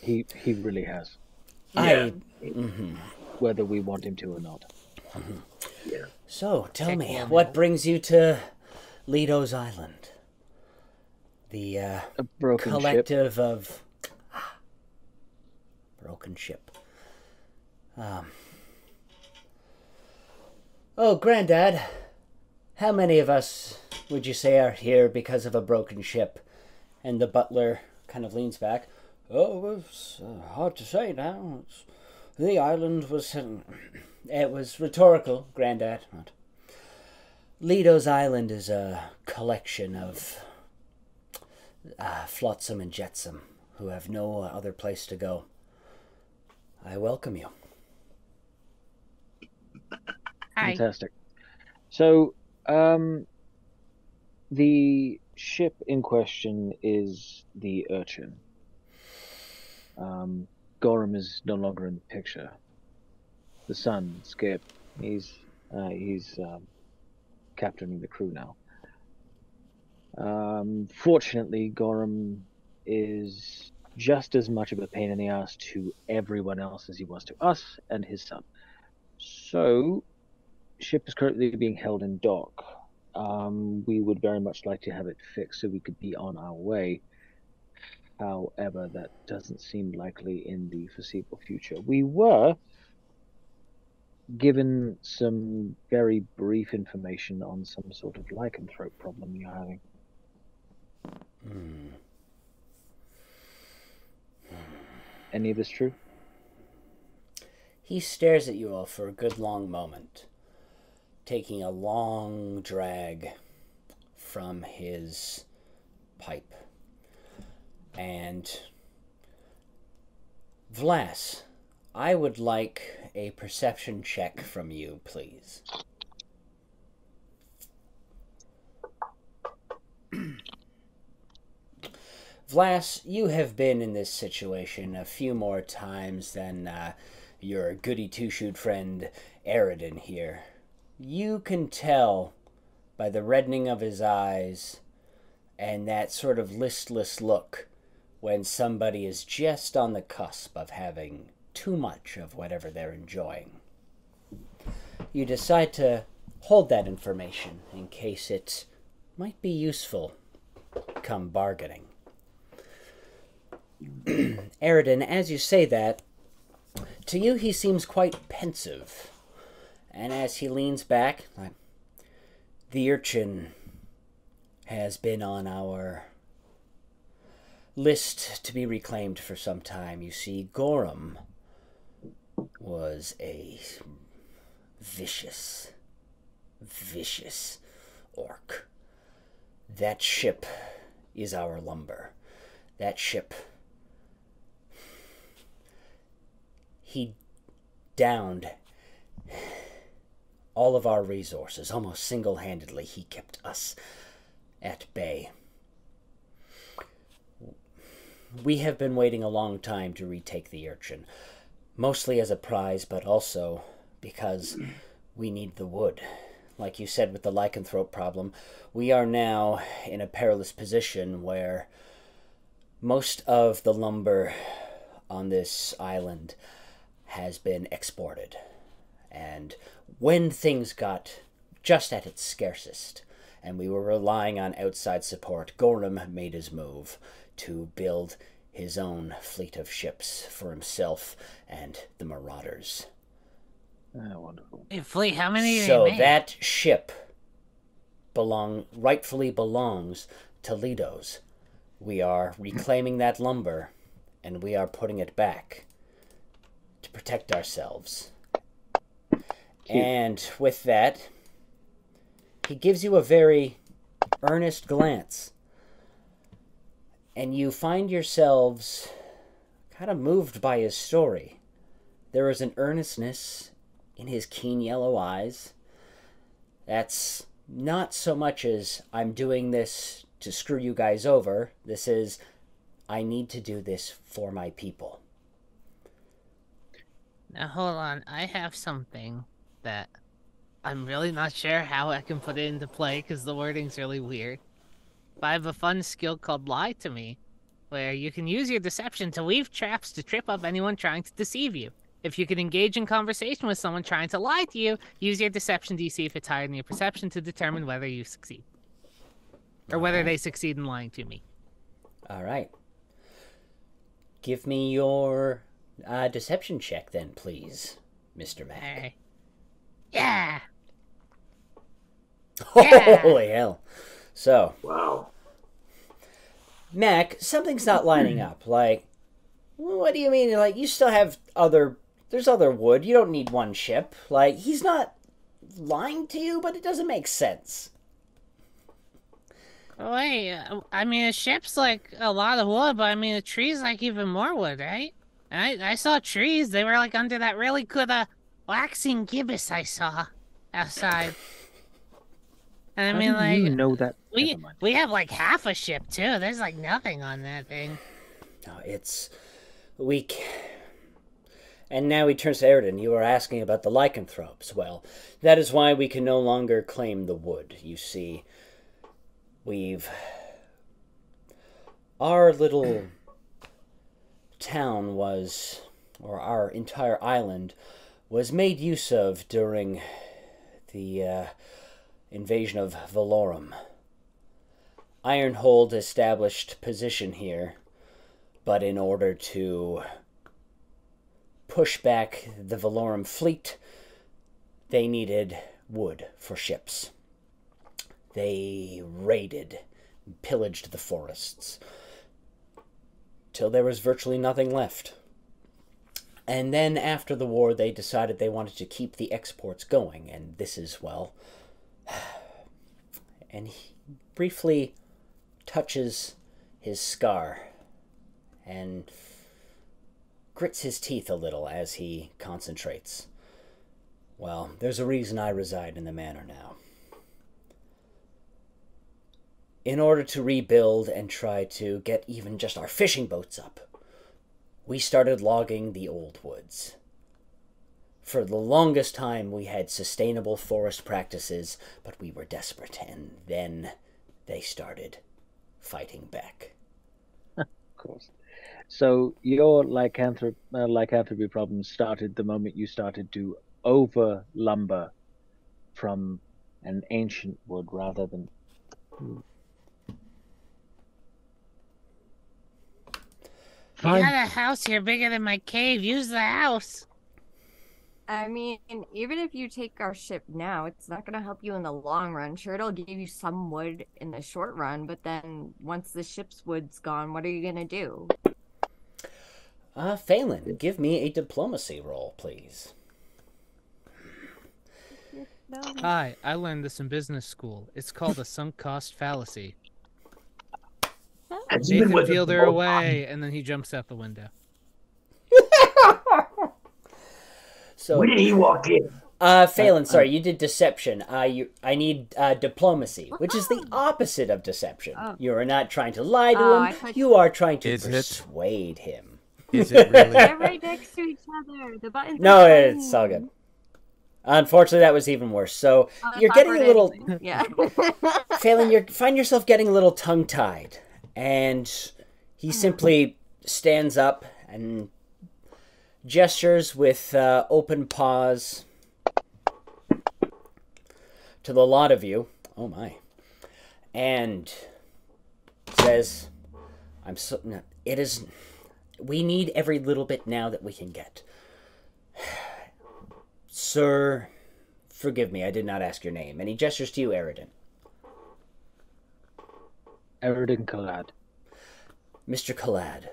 He really has. Yeah. Whether we want him to or not. Yeah. So, tell me, what brings you to Leto's Island? The collective ship. Of... Ah, broken ship. Oh, Grandad, how many of us would you say are here because of a broken ship? And the butler kind of leans back. Oh, it's hard to say now. It's... The island was... It was rhetorical, Grandad. Leto's Island is a collection of flotsam and jetsam who have no other place to go. I welcome you. Hi. Fantastic. So, the ship in question is the Urchin. Gorum is no longer in the picture. The son, Skip, he's captaining the crew now. Fortunately, Gorum is just as much of a pain in the ass to everyone else as he was to us and his son. So, ship is currently being held in dock. We would very much like to have it fixed so we could be on our way. However, that doesn't seem likely in the foreseeable future. We were given some very brief information on some sort of lycanthrope problem you're having. Any of this true? He stares at you all for a good long moment, taking a long drag from his pipe. And Vlas, I would like a perception check from you, please. Vlas, you have been in this situation a few more times than your goody-two-shoed friend Eridan here. You can tell by the reddening of his eyes and that sort of listless look when somebody is just on the cusp of having too much of whatever they're enjoying. You decide to hold that information in case it might be useful come bargaining. Eridan, as you say that, to you he seems quite pensive, and as he leans back, the Urchin has been on our list to be reclaimed for some time. You see, Gorum was a vicious, vicious orc. That ship is our lumber. That ship. He downed all of our resources, almost single-handedly. He kept us at bay. We have been waiting a long time to retake the Urchin, mostly as a prize, but also because we need the wood. Like you said with the lycanthrope problem, we are now in a perilous position where most of the lumber on this island has been exported. And when things got just at its scarcest, and we were relying on outside support, Gorum made his move to build his own fleet of ships for himself and the Marauders. Oh, wonderful. Hey, fleet, how many so did he make? That ship rightfully belongs to Leto's. We are reclaiming that lumber, and we are putting it back to protect ourselves. And with that, he gives you a very earnest glance. And you find yourselves kind of moved by his story. There is an earnestness in his keen yellow eyes. That's not so much as, I'm doing this to screw you guys over. This is, I need to do this for my people. Now hold on, I have something that I'm really not sure how I can put it into play because the wording's really weird. But I have a fun skill called Lie to Me, where you can use your deception to weave traps to trip up anyone trying to deceive you. If you can engage in conversation with someone trying to lie to you, use your deception DC if it's higher than your perception to determine whether you succeed. Or whether they succeed in lying to me. Alright. Give me your deception check then, please, Mr. Mac. All right. Yeah! Holy hell. So, wow. Mac, something's not lining up. Like, what do you mean? Like, you still have other... There's other wood. You don't need one ship. Like, he's not lying to you, but it doesn't make sense. Wait, I mean, a ship's like a lot of wood, but I mean, a tree's like even more wood, right? And I saw trees. They were like under that really good waxing gibbous I saw outside. And I mean, like, you know that we have like half a ship too. There's like nothing on that thing. No, it's weak. And now he turns to Eridan. You were asking about the lycanthropes. Well, that is why we can no longer claim the wood. You see, our little town was, or our entire island was made use of during the invasion of Valorum. Ironhold established position here, but in order to push back the Valorum fleet, they needed wood for ships. They raided, pillaged the forests, till there was virtually nothing left. And then after the war, they decided they wanted to keep the exports going, and this is, well... And he briefly touches his scar and grits his teeth a little as he concentrates. Well, there's a reason I reside in the manor now. In order to rebuild and try to get even just our fishing boats up, we started logging the old woods. For the longest time, we had sustainable forest practices, but we were desperate, and then they started fighting back. Of course. So your lycanthropy problem started the moment you started to over-lumber from an ancient wood rather than... I got a house here bigger than my cave. Use the house. I mean, even if you take our ship now, it's not going to help you in the long run. Sure, it'll give you some wood in the short run, but then once the ship's wood's gone, what are you going to do? Phelan, give me a diplomacy roll, please. No. Hi, I learned this in business school. It's called a sunk cost fallacy. They can feel their way, and then he jumps out the window. So when did he walk in? Phelan, sorry, you did deception. I need diplomacy, which is the opposite of deception. You are not trying to lie to him. You are trying to persuade him. Is it really? They're right next to each other. The buttons. No, it's all good. Unfortunately, that was even worse. So you're getting a little... Yeah. Phelan, you find yourself getting a little tongue-tied. And he simply stands up and gestures with open paws to the lot of you. Oh, my. And says, "I'm so... No, it is... We need every little bit now that we can get. Sir, forgive me, I did not ask your name." And he gestures to you, Eridan. Eridan Collad. Mr. Collad,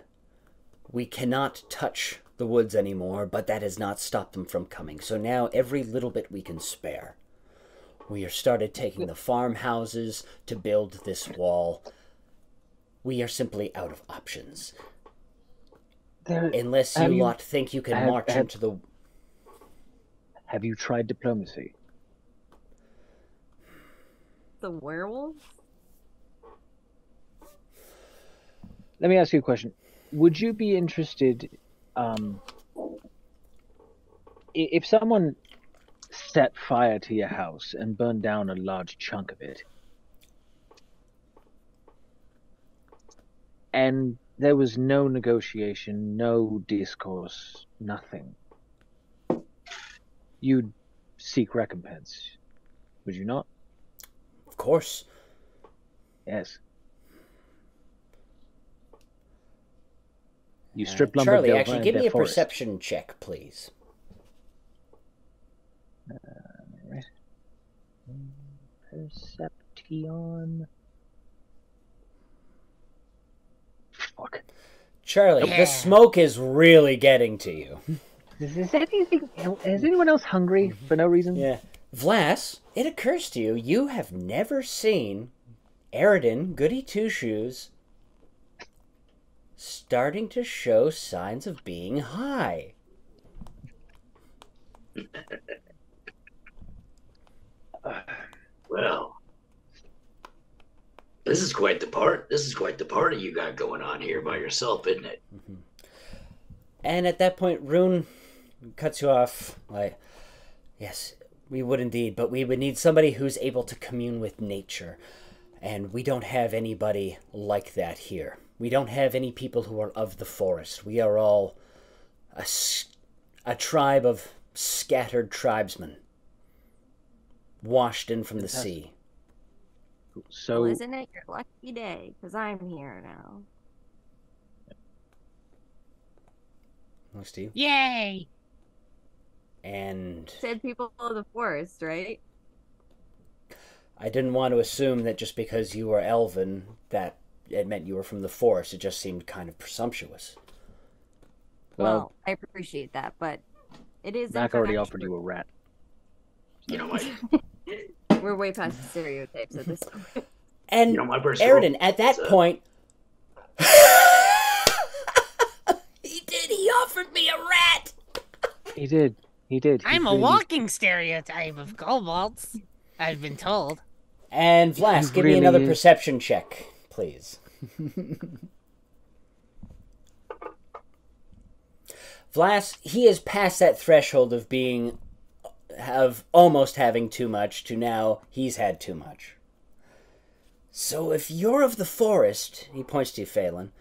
we cannot touch the woods anymore, but that has not stopped them from coming. So now every little bit we can spare. We are started taking the farmhouses to build this wall. We are simply out of options. Unless you lot think you can march into the... Have you tried diplomacy? The werewolf? Let me ask you a question. Would you be interested, if someone set fire to your house and burned down a large chunk of it, and there was no negotiation, no discourse, nothing? You'd seek recompense, would you not? Of course. Yes. You strip lumber. Charlie, actually, give me a perception check, please. Right. Perception. Fuck. Charlie, the smoke is really getting to you. Is anyone else hungry for no reason? Yeah. Vlas, it occurs to you, you have never seen Eridan, Goody Two-Shoes, starting to show signs of being high. Well, this is quite the party you got going on here by yourself, isn't it? Mm-hmm. And at that point, Rune cuts you off. Like, yes, we would indeed, but we would need somebody who's able to commune with nature, and we don't have anybody like that here. We don't have any people who are of the forest. We are all a tribe of scattered tribesmen, washed in from the sea. So, well, isn't it your lucky day? Because I'm here now. Looks to you. Yay! And... Said people of the forest, right? I didn't want to assume that just because you were elven, that it meant you were from the forest. It just seemed kind of presumptuous. Well, I appreciate that, but it is... Mac already offered you a rat. You know what? We're way past the stereotypes at this point. And, you know, Eridan, at that point... He offered me a rat! He did. He did. I'm a walking stereotype of kobolds, I've been told. And Vlas, give me another perception check, please. Vlas, he is past that threshold of being... of almost having too much to now he's had too much. So if you're of the forest, he points to you, Phelan,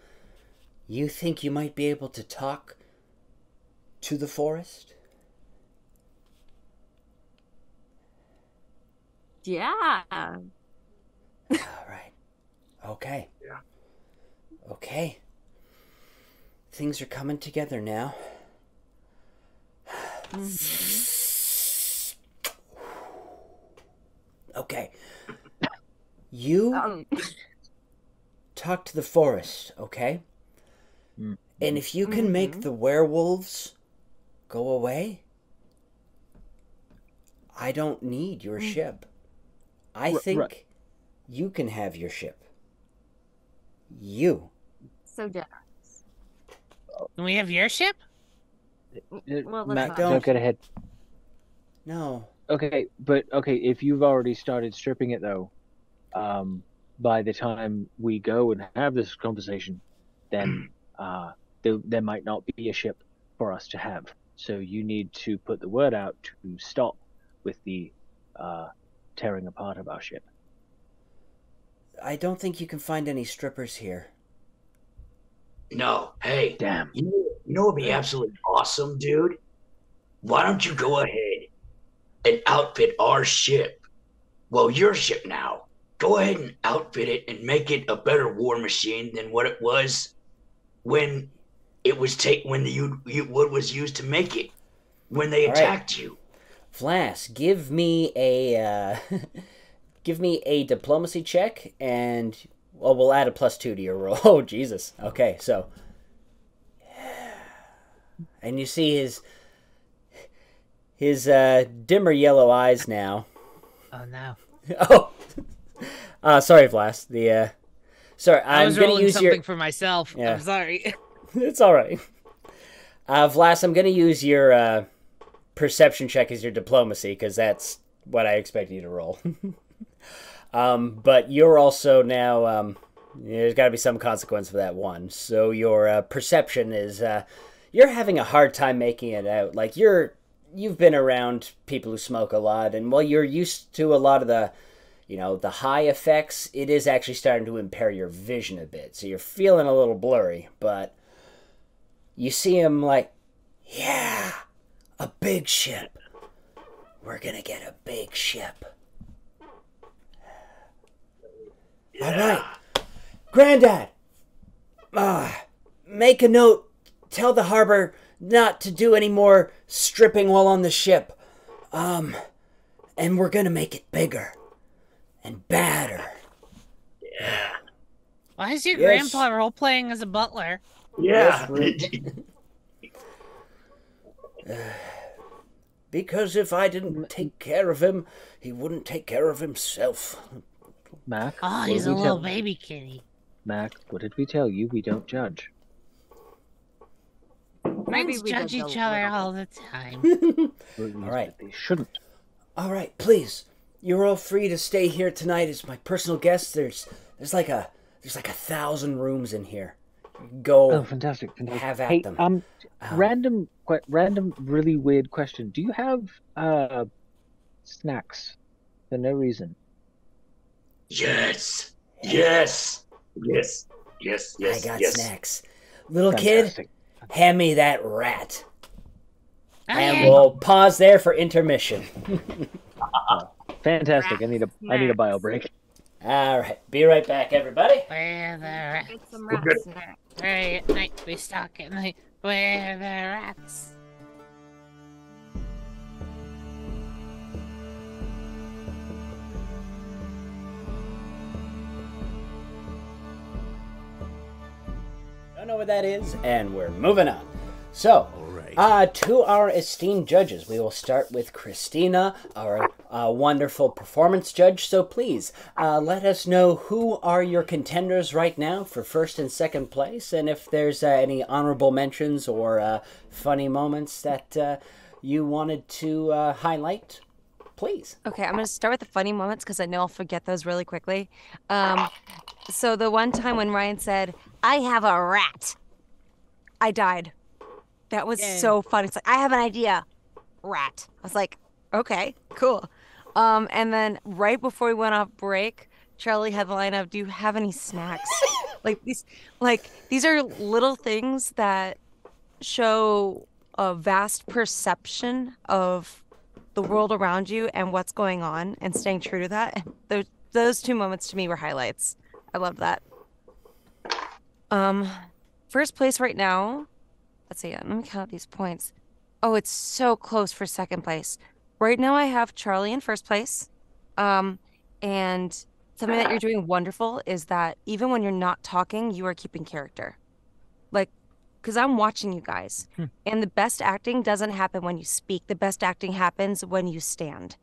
you think you might be able to talk to the forest? Yeah. All right. Okay. Yeah. Okay. Things are coming together now. Mm-hmm. You tuck to the forest, okay? Mm-hmm. And if you can make the werewolves go away, I don't need your ship. I think you can have your ship. You. So generous. Can we have your ship? Well, Matt, don't get ahead. No. Okay, but okay, if you've already started stripping it though, by the time we go and have this conversation, then there might not be a ship for us to have. So you need to put the word out to stop with the tearing apart of our ship. I don't think you can find any strippers here. No. Hey, damn. You know what would be absolutely awesome, dude? Why don't you go ahead and outfit our ship? Well, your ship now. Go ahead and outfit it and make it a better war machine than what it was when it was when the wood was used to make it, when they attacked you. Flass, give me a give me a diplomacy check, and we'll add a +2 to your roll. Oh, Jesus. Okay, so, and you see his dimmer yellow eyes now. Oh no. Oh, sorry, Flass. Sorry, I'm going to use something for myself. Yeah. I'm sorry. It's all right. Vlas, I'm going to use your perception check as your diplomacy, because that's what I expect you to roll. But you're also now... there's got to be some consequence for that one. So your perception is... you're having a hard time making it out. Like, you've been around people who smoke a lot, and while you're used to a lot of the... you know, the high effects, it is actually starting to impair your vision a bit. So you're feeling a little blurry, but you see him like, yeah, a big ship. We're going to get a big ship. Yeah. All right. Granddad, make a note. Tell the harbor not to do any more stripping while on the ship. And we're going to make it bigger. And badder. Yeah. Why is your grandpa role playing as a butler? Yeah. Because if I didn't take care of him, he wouldn't take care of himself. Mac. Oh, he's a little baby kitty. Mac, what did we tell you? We don't judge. Friends judge each other all the time. All right. They shouldn't. All right, please. You're all free to stay here tonight as my personal guest. There's like 1,000 rooms in here. Go. Oh, fantastic! Fantastic. Have at them. Random, really weird question. Do you have snacks for no reason? Yes. Yes. Yes. Yes. Yes. I got snacks. Little kid, hand me that rat. And we'll pause there for intermission. Fantastic. I need a bio break. All right. Be right back, everybody. Where the rats? Get some rats. Early at night we stalk at night. Where the rats? Don't know what that is, and we're moving on. So, to our esteemed judges, we will start with Christina, our wonderful performance judge. So please, let us know who are your contenders right now for first and second place, and if there's any honorable mentions or funny moments that you wanted to highlight, please. Okay, I'm going to start with the funny moments because I know I'll forget those really quickly. So the one time when Ryan said, I have a rat, I died. That was so fun. It's like, I have an idea. Rat. I was like, okay, cool. And then right before we went off break, Charlie had the line of, do you have any snacks? like these are little things that show a vast perception of the world around you and what's going on and staying true to that. Those two moments to me were highlights. I love that. First place right now. Let's see, let me count these points. Oh, it's so close for second place. Right now I have Charlie in first place, and Something that you're doing wonderful is that even when you're not talking, you are keeping character. Like, because I'm watching you guys. And the best acting doesn't happen when you speak. The best acting happens when you stand.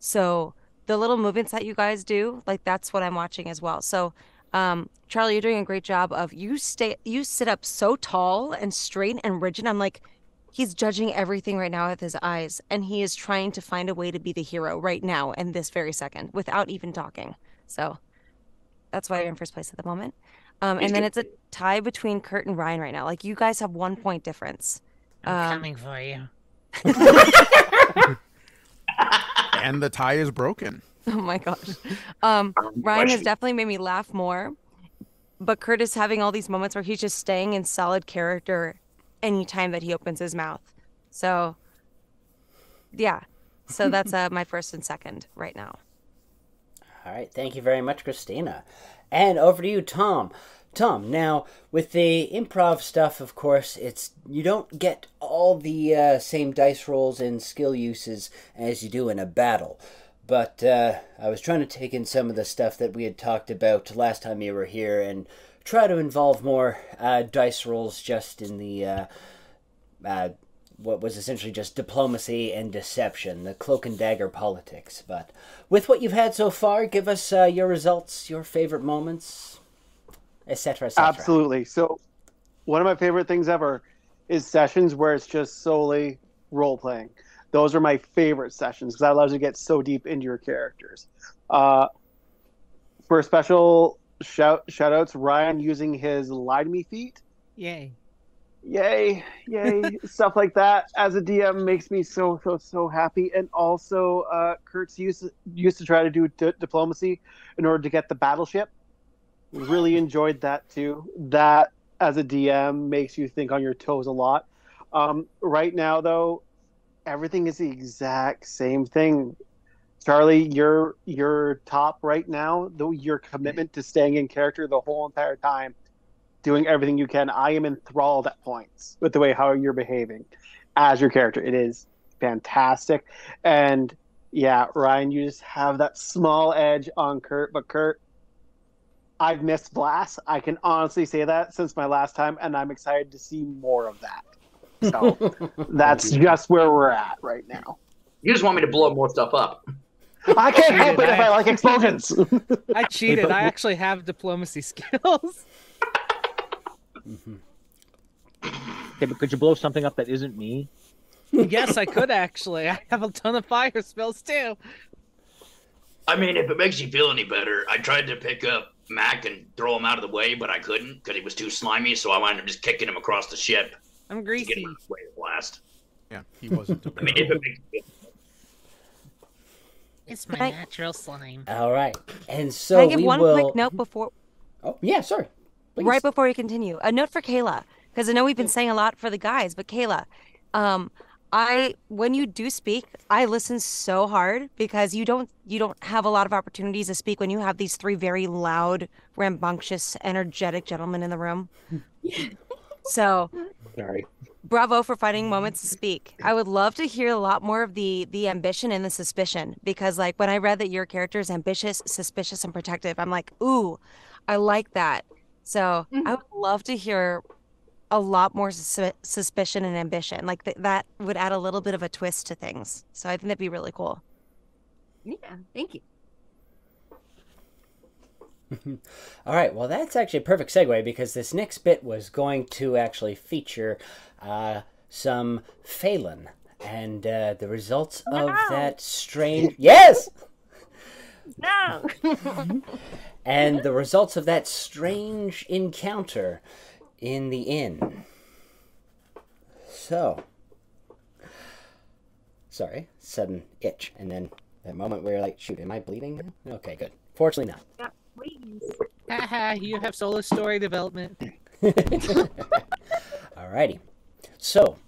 So the little movements that you guys do, like, that's what I'm watching as well. So, Charlie, you're doing a great job of, you sit up so tall and straight and rigid. I'm like, he's judging everything right now with his eyes, and he is trying to find a way to be the hero right now in this very second without even talking. So that's why you're in first place at the moment. And then it's a tie between Kurt and Ryan right now. Like, you guys have 1 point difference. I'm coming for you. And the tie is broken. Oh my gosh. Ryan has definitely made me laugh more, but Kurt is having all these moments where he's just staying in solid character any time that he opens his mouth. So, yeah. So that's my first and second right now. All right. Thank you very much, Christina. And over to you, Tom. Tom, now, with the improv stuff, of course, it's you don't get all the same dice rolls and skill uses as you do in a battle. But I was trying to take in some of the stuff that we had talked about last time you were here and try to involve more dice rolls just in the what was essentially just diplomacy and deception, the cloak and dagger politics. But with what you've had so far, give us your results, your favorite moments, etc., etc. Absolutely. So one of my favorite things ever is sessions where it's just solely role-playing. Those are my favorite sessions because that allows you to get so deep into your characters. For special shout-outs, Ryan using his lie to me feat. Yay. Yay. Yay. Stuff like that as a DM makes me so, so, so happy. And also Kurt's used to try to do diplomacy in order to get the battleship. Really enjoyed that too. That as a DM makes you think on your toes a lot. Right now, though, everything is the exact same thing. Charlie, you're top right now. Your commitment to staying in character the whole entire time, doing everything you can. I am enthralled at points with the way how you're behaving as your character. It is fantastic. And yeah, Ryan, you just have that small edge on Kurt. But Kurt, I've missed blasts. I can honestly say that since my last time, and I'm excited to see more of that. So that's just where we're at right now. You just want me to blow more stuff up. I can't help it if I like explosions. I cheated. I actually have diplomacy skills. Okay, but could you blow something up that isn't me? Yes, I could actually. I have a ton of fire spells too. I mean, if it makes you feel any better, I tried to pick up Mac and throw him out of the way, but I couldn't because he was too slimy, so I wound up just kicking him across the ship. I'm greasy. Blast. Yeah, he wasn't. I mean, it's my natural slime. All right, and so can I give one quick note before? Oh yeah, sorry. Please. Right before we continue, a note for Kayla, because I know we've been saying a lot for the guys, but Kayla, when you do speak, I listen so hard because you don't have a lot of opportunities to speak when you have these three very loud, rambunctious, energetic gentlemen in the room. So, sorry. Bravo for finding moments to speak. I would love to hear a lot more of the ambition and the suspicion, because like when I read that your character is ambitious, suspicious, and protective, I'm like, ooh, I like that. So I would love to hear a lot more suspicion and ambition. Like that would add a little bit of a twist to things. So I think that'd be really cool. Yeah, thank you. All right, well, that's actually a perfect segue because this next bit was going to actually feature some Phelan and the results of that strange... Yes! No! And the results of that strange encounter in the inn. So... Sorry, sudden itch. And then that moment where you're like, shoot, am I bleeding? Okay, good. Fortunately not. Yeah. Haha, you have solo story development. Alrighty. So,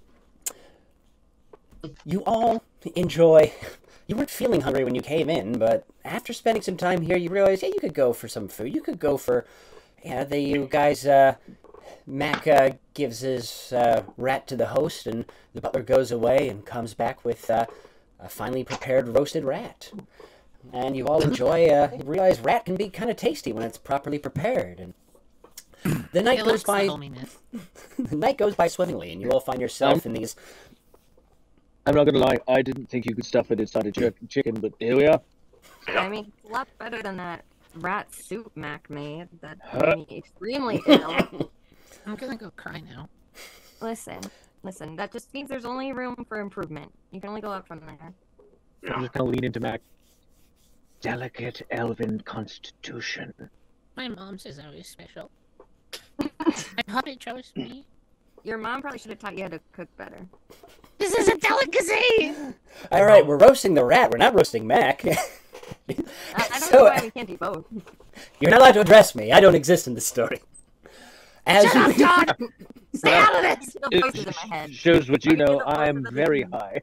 you all enjoy... You weren't feeling hungry when you came in, but after spending some time here, you realize, yeah, you could go for some food. You could go for... Yeah, you guys... Mac gives his rat to the host, and the butler goes away and comes back with a finely prepared roasted rat. and you all enjoy, realize rat can be kind of tasty when it's properly prepared. And the night goes by. The night goes by swimmingly, and you all find yourself in these. I'm not gonna lie, I didn't think you could stuff it inside a chicken, but here we are. I mean, it's a lot better than that rat soup Mac made. That made me extremely ill. I'm gonna go cry now. Listen, that just means there's only room for improvement. You can only go up from there. I'm just gonna lean into Mac. Delicate elven constitution. My mom says I was special. I hope they chose me. Your mom probably should have taught you how to cook better. This is a delicacy! Alright, we're roasting the rat, we're not roasting Mac. I don't know why we can't do both. You're not allowed to address me, I don't exist in this story. Shut up, God! Stay out of this! Voices in my head. Shows what you know, I am very high.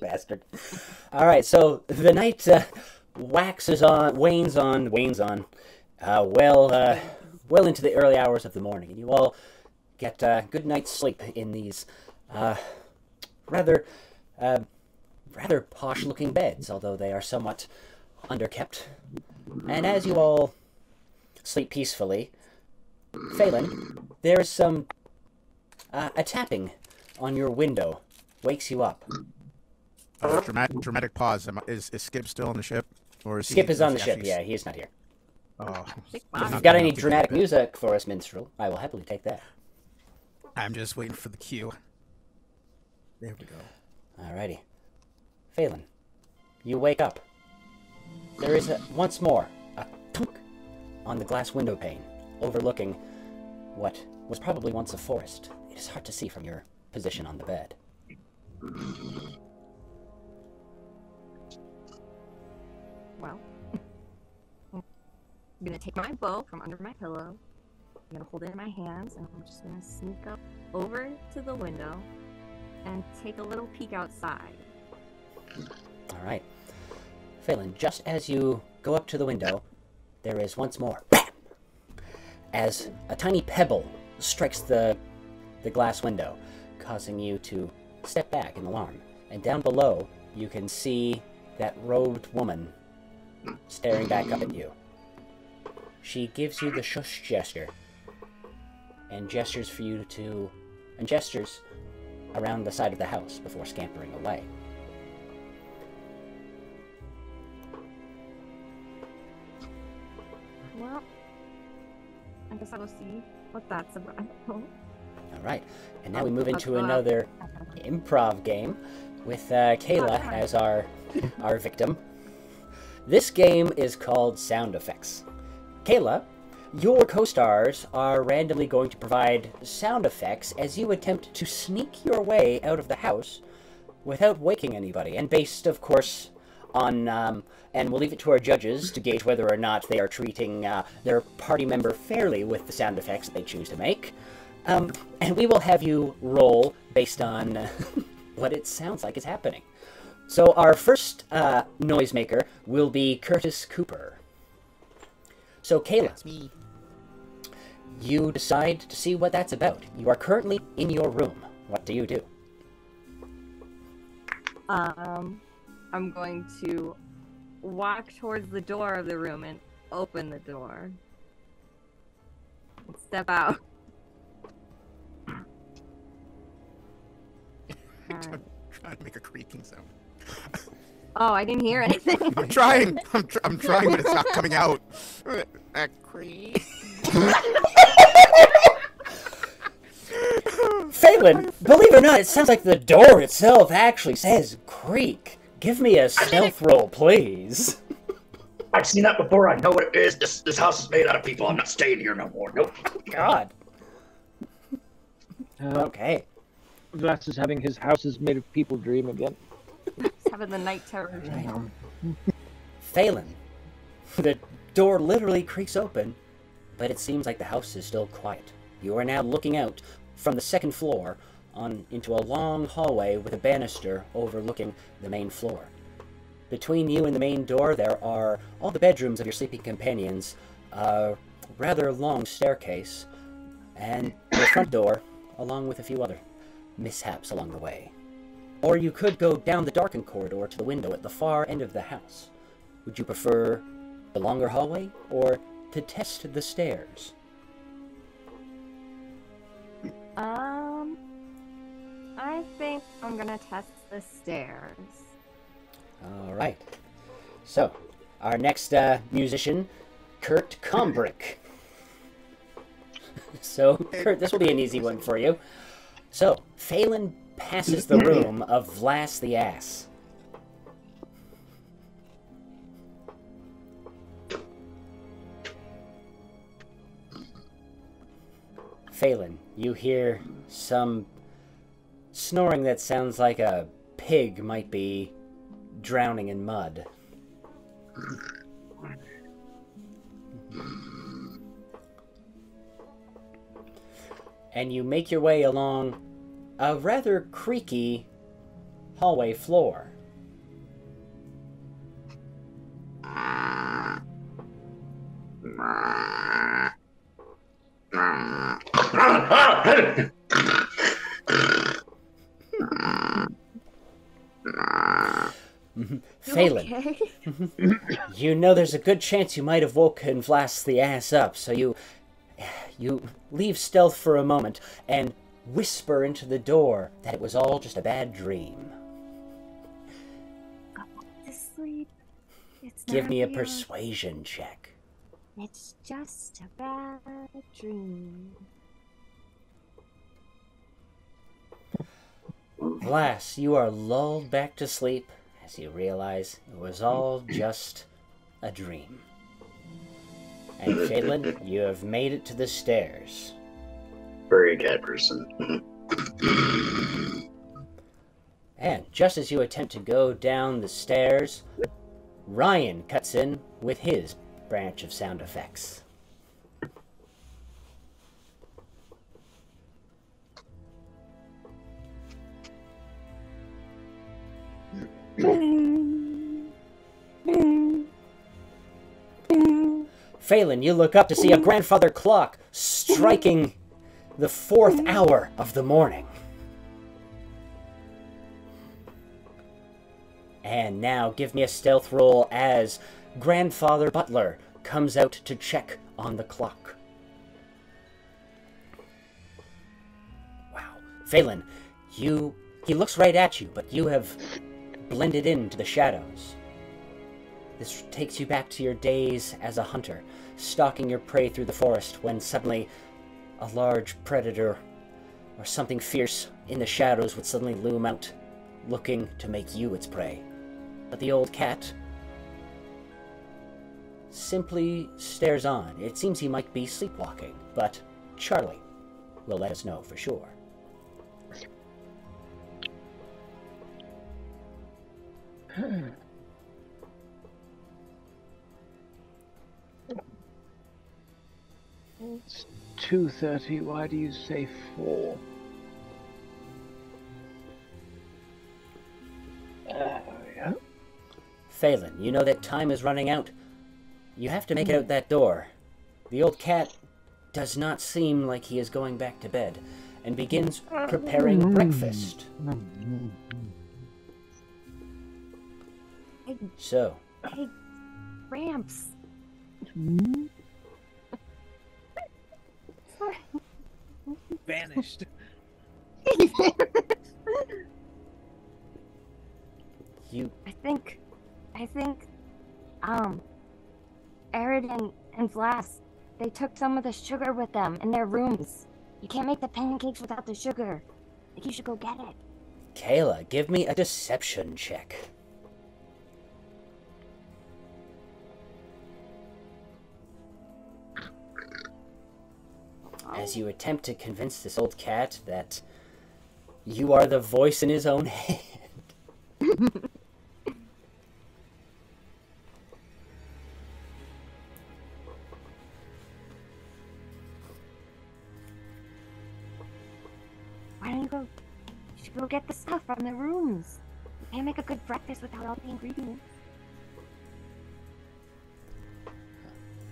Bastard. Alright, so the night wanes on well into the early hours of the morning, and you all get a good night's sleep in these rather posh-looking beds, although they are somewhat underkept. And as you all sleep peacefully, Phelan, there is some a tapping on your window wakes you up. Dramatic pause. Is Skip still on the ship, or is Skip is on the ship? Yeah, he is not here. Oh. If you've got any dramatic music for us, minstrel, I will happily take that. I'm just waiting for the cue. There we go. Alrighty. Phelan, you wake up. There is, once more, a tunk on the glass window pane, overlooking what was probably once a forest. It is hard to see from your position on the bed. Well. I'm gonna take my bow from under my pillow, I'm gonna hold it in my hands, and I'm just gonna sneak up over to the window and take a little peek outside. Alright. Phelan, just as you go up to the window, there is once more BAM! As a tiny pebble strikes the glass window, causing you to step back in alarm. And down below, you can see that robed woman staring back up at you. She gives you the shush gesture, and gestures for you to, and gestures around the side of the house before scampering away. Well, I guess I will see what that's about. Alright, and now we move into another improv game with Kayla as our victim. This game is called Sound Effects. Kayla, your co-stars are randomly going to provide sound effects as you attempt to sneak your way out of the house without waking anybody, and based, of course, on, and we'll leave it to our judges to gauge whether or not they are treating their party member fairly with the sound effects they choose to make, and we will have you roll based on what it sounds like is happening. So our first noisemaker will be Curtis Cooper. So, Kayla, you decide to see what that's about. You are currently in your room. What do you do? I'm going to walk towards the door of the room and open the door. And step out. I'm trying to make a creaking sound. Oh, I didn't hear anything. I'm trying. I'm trying, but it's not coming out. That creep. Phelan, believe it or not, it sounds like the door itself actually says creak. Give me a stealth roll, please. I've seen that before. I know what it is. This house is made out of people. I'm not staying here no more. Nope. God. Okay. Glass is having his house is made of people dream again. Having the night terror channel. Phelan, the door literally creaks open, but it seems like the house is still quiet. You are now looking out from the second floor on into a long hallway with a banister overlooking the main floor. Between you and the main door, there are all the bedrooms of your sleeping companions, a rather long staircase, and the front door, along with a few other mishaps along the way. Or you could go down the darkened corridor to the window at the far end of the house. Would you prefer the longer hallway or to test the stairs? I think I'm gonna test the stairs. Alright. So, our next musician, Kurt Combrick. So, Kurt, this will be an easy one for you. So, Phelan passes the room of Vlas the Ass. Phelan, you hear some snoring that sounds like a pig might be drowning in mud. And you make your way along a rather creaky hallway floor. Phelan, okay? You know there's a good chance you might have woken Vlas the Ass up, so you leave stealth for a moment and whisper into the door that it was all just a bad dream. Go to sleep. It's Give me real. A persuasion check. It's just a bad dream. Vlas, you are lulled back to sleep as you realize it was all just a dream. And Phelan, you have made it to the stairs. Very bad person. And just as you attempt to go down the stairs, Ryan cuts in with his branch of sound effects. Phelan, you look up to see a grandfather clock striking the 4th hour of the morning. And now give me a stealth roll as Grandfather Butler comes out to check on the clock. Wow. Phelan, he looks right at you, but you have blended into the shadows. This takes you back to your days as a hunter, stalking your prey through the forest when suddenly a large predator or something fierce in the shadows would suddenly loom out, looking to make you its prey. But the old cat simply stares on. It seems he might be sleepwalking, but Charlie will let us know for sure. It's 2:30. Why do you say 4? Yeah. Phelan, you know that time is running out. You have to make it out that door. The old cat does not seem like he is going back to bed, and begins preparing breakfast. So. Hey, Ramps. Vanished. I think Aridin and Vlas, they took some of the sugar with them in their rooms. You can't make the pancakes without the sugar. I think you should go get it. Kayla, give me a deception check. As you attempt to convince this old cat that you are the voice in his own head. Why don't you go? You should go get the stuff from the rooms. You can't make a good breakfast without all the ingredients.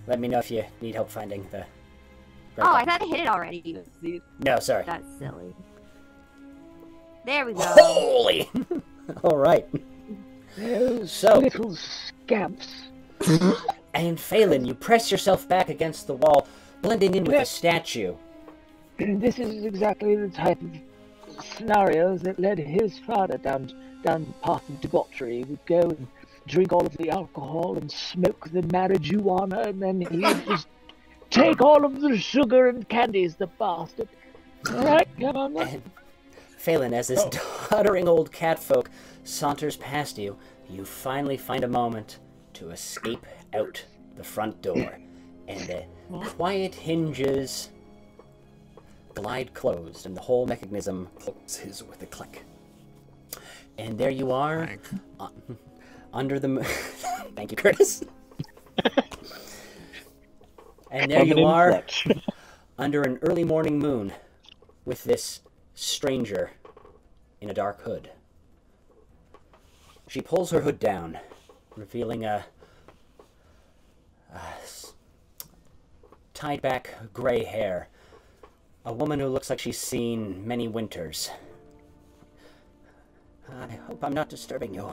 Let me know if you need help finding the. Right. Oh, I thought I hit it already. No, sorry. That's silly. There we go. Holy! All right. Those so little scamps. And Phelan, you press yourself back against the wall, blending in with the statue. This is exactly the type of scenarios that led his father down the path of debauchery. He would go and drink all of the alcohol and smoke the marijuana, and then he would just take all of the sugar and candies, the bastard. All right, come on. And Phelan, as this doddering old catfolk saunters past you, you finally find a moment to escape out the front door, and the quiet hinges glide closed, and the whole mechanism closes with a click. And there you are, under the moon. Thank you, Curtis. And there you are, under an early morning moon, with this stranger in a dark hood. She pulls her hood down, revealing a tied-back gray hair. A woman who looks like she's seen many winters. I hope I'm not disturbing you.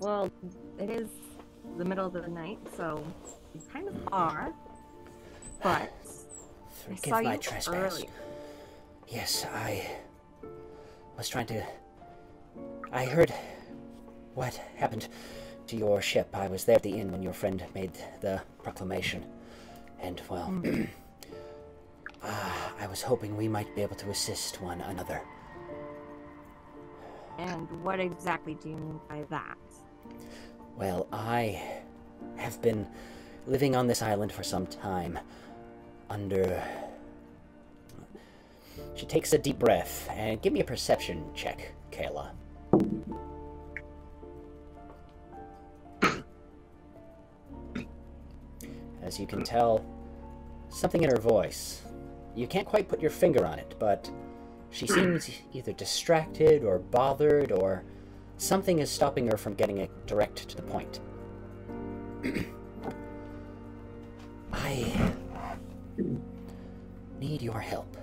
Well, it is the middle of the night, so you kind of are. But forgive my trespass. Early. Yes, I was trying to... I heard what happened to your ship. I was there at the inn when your friend made the proclamation. And, well, I was hoping we might be able to assist one another. And what exactly do you mean by that? Well, I have been living on this island for some time, under... She takes a deep breath, and give me a perception check, Kayla. As you can tell, something in her voice. You can't quite put your finger on it, but she seems either distracted or bothered, or something is stopping her from getting it direct to the point. I need your help.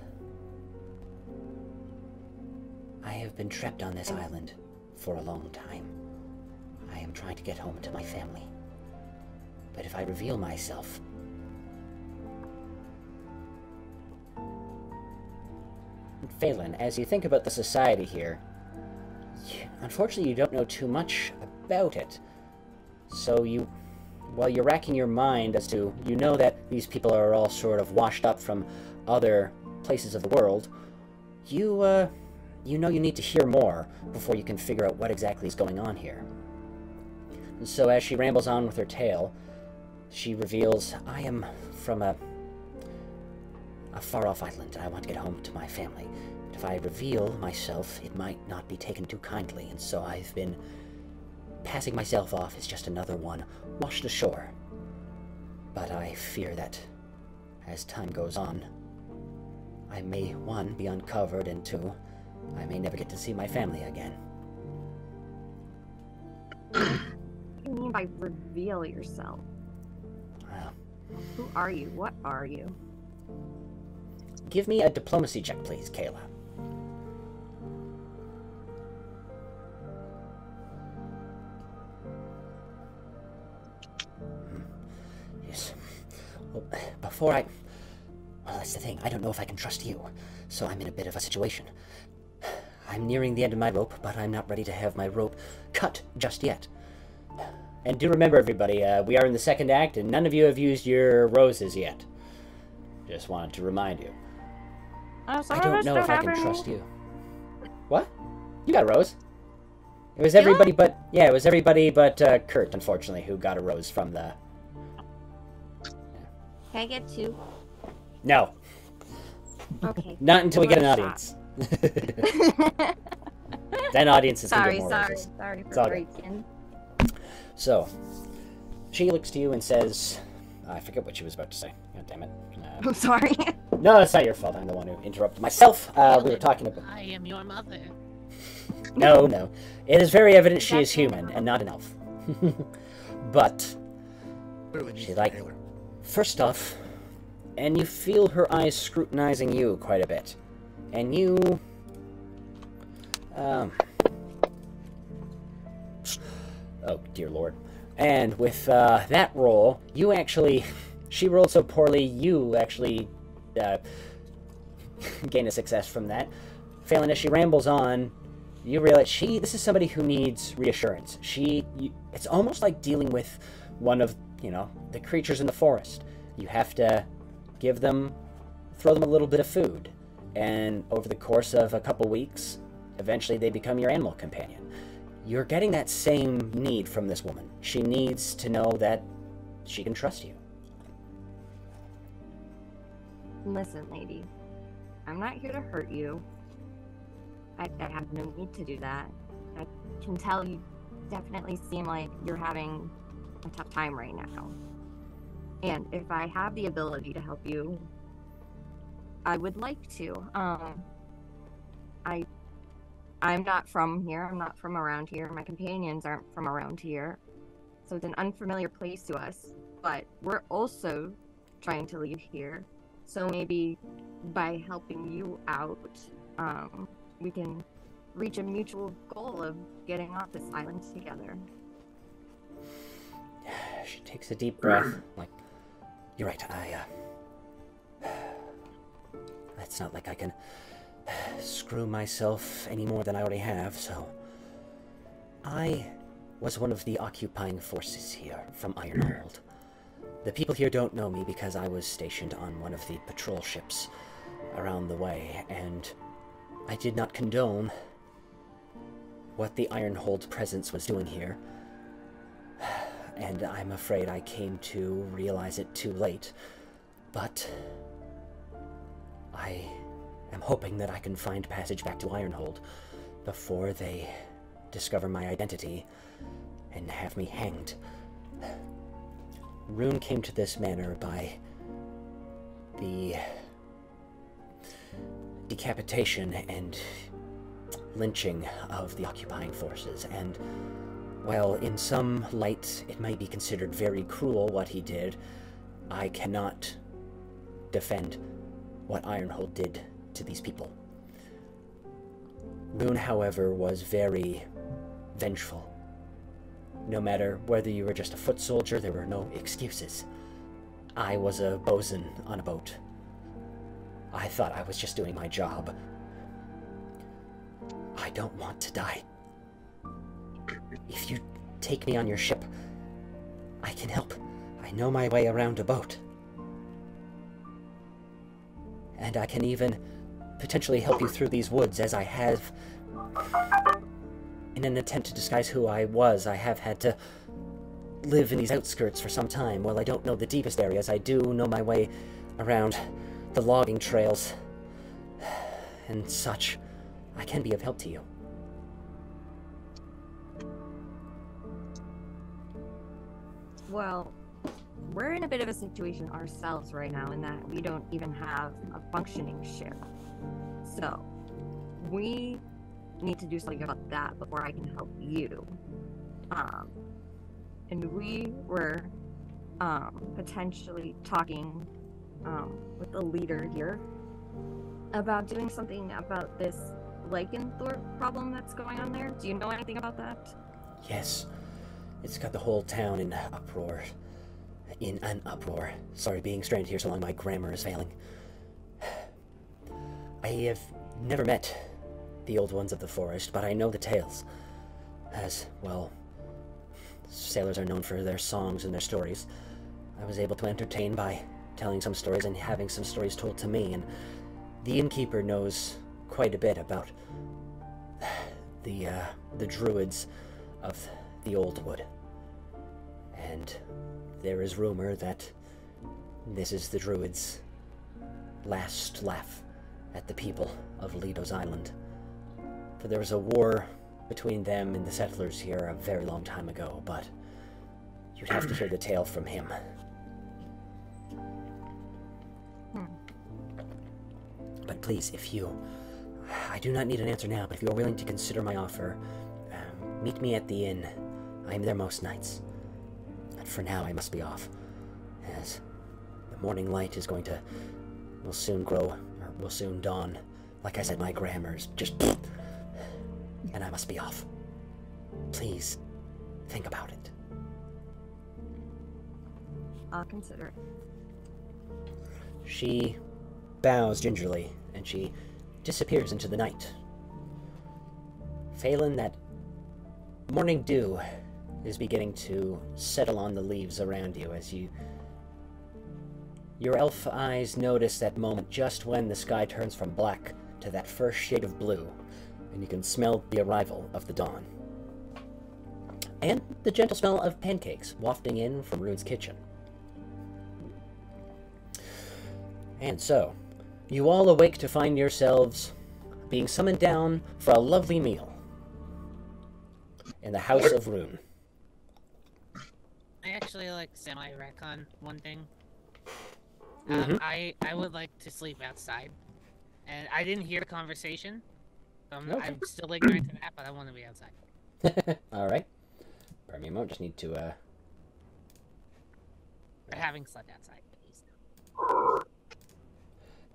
I have been trapped on this island for a long time. I am trying to get home to my family. But if I reveal myself, Phelan, as you think about the society here, unfortunately you don't know too much about it. So you, while you're racking your mind as to, you know that these people are all sort of washed up from other places of the world, you, you know you need to hear more before you can figure out what exactly is going on here. And so as she rambles on with her tale, she reveals, I am from a far-off island, and I want to get home to my family. But if I reveal myself, it might not be taken too kindly, and so I've been passing myself off as just another one washed ashore. But I fear that, as time goes on, I may, one, be uncovered, and two, I may never get to see my family again. What do you mean by reveal yourself? Who are you? What are you? Give me a diplomacy check, please, Kayla. Yes. Well, before I... Well, that's the thing. I don't know if I can trust you, so I'm in a bit of a situation. I'm nearing the end of my rope, but I'm not ready to have my rope cut just yet. And do remember, everybody, we are in the second act, and none of you have used your roses yet. Just wanted to remind you. I don't know if I can trust you. What? You got a rose? It was everybody but... Yeah, it was everybody but Kurt, unfortunately, who got a rose from the... Can I get two? No. Okay. Not until we get an audience. Then audiences can get more roses. Sorry for breaking. So, she looks to you and says... I forget what she was about to say. God damn it. I'm sorry. No, it's not your fault. I'm the one who interrupted myself. We were talking about... I am your mother. No, no. It is very evident she is human and not an elf. But... She's like... First off... And you feel her eyes scrutinizing you quite a bit. And you... oh, dear lord. And with that roll, you actually... She rolled so poorly, you actually gain a success from that. Failing as she rambles on, you realize this is somebody who needs reassurance. It's almost like dealing with one of, you know, the creatures in the forest. You have to give them, throw them a little bit of food. And over the course of a couple weeks, eventually they become your animal companion. You're getting that same need from this woman. She needs to know that she can trust you. Listen, lady. I'm not here to hurt you. I have no need to do that. I can tell you definitely seem like you're having a tough time right now. And if I have the ability to help you, I would like to. I'm not from here. I'm not from around here. My companions aren't from around here. So it's an unfamiliar place to us. But we're also trying to leave here. So maybe by helping you out, we can reach a mutual goal of getting off this island together. She takes a deep breath. Like, you're right, it's not like I can screw myself any more than I already have, so... I was one of the occupying forces here from Ironhold. The people here don't know me because I was stationed on one of the patrol ships around the way, and I did not condone what the Ironhold presence was doing here. And I'm afraid I came to realize it too late. But I am hoping that I can find passage back to Ironhold before they discover my identity and have me hanged. Rune came to this manor by the decapitation and lynching of the occupying forces, and while in some lights it might be considered very cruel what he did, I cannot defend what Ironhold did to these people. Rune, however, was very vengeful. No matter whether you were just a foot soldier, there were no excuses. I was a bosun on a boat. I thought I was just doing my job. I don't want to die. If you take me on your ship, I can help. I know my way around a boat. And I can even potentially help you through these woods, as I have... In an attempt to disguise who I was, I have had to live in these outskirts for some time. While I don't know the deepest areas, I do know my way around the logging trails and such. I can be of help to you. Well, we're in a bit of a situation ourselves right now in that we don't even have a functioning ship. So, we need to do something about that before I can help you. And we were potentially talking with the leader here about doing something about this lycanthrope problem that's going on there. Do you know anything about that? Yes. It's got the whole town in an uproar. Sorry, being stranded here so long, my grammar is failing. I have never met the old ones of the forest, but I know the tales. As, well, sailors are known for their songs and their stories. I was able to entertain by telling some stories and having some stories told to me, and the innkeeper knows quite a bit about the druids of the old wood. And there is rumor that this is the druids' last laugh at the people of Leto's Island. For there was a war between them and the settlers here a very long time ago, but you'd have to hear the tale from him. But please, if you... I do not need an answer now, but if you are willing to consider my offer, meet me at the inn. I am there most nights. But for now, I must be off, as the morning light will soon dawn Like I said, my grammar's just... and I must be off. Please, think about it. I'll consider it. She bows gingerly, and she disappears into the night. Phelan, that morning dew is beginning to settle on the leaves around you as you... Your elf eyes notice that moment just when the sky turns from black to that first shade of blue, and you can smell the arrival of the dawn. And the gentle smell of pancakes wafting in from Rune's kitchen. And so, you all awake to find yourselves being summoned down for a lovely meal in the house of Rune. I actually, like, semi-retcon one thing. I would like to sleep outside. And I didn't hear the conversation. So I'm still ignorant to that, but I want to be outside. Alright. Pardon me a moment, just need to, We're having slept outside, please. I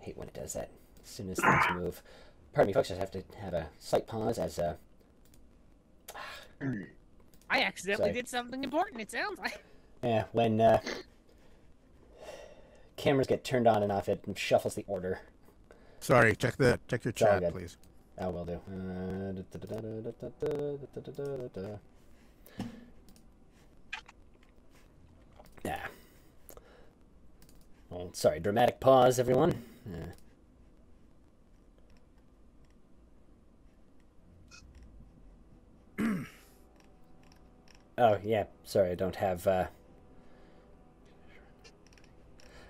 hate when it does that. As soon as things move. Pardon me, folks, I just have to have a slight pause as, I accidentally did something important, it sounds like. Yeah, when, cameras get turned on and off, it shuffles the order. Sorry, check your chat, please. Oh, will do. Yeah. Oh, sorry, dramatic pause, everyone. Yeah. Oh, yeah, sorry, I don't have, All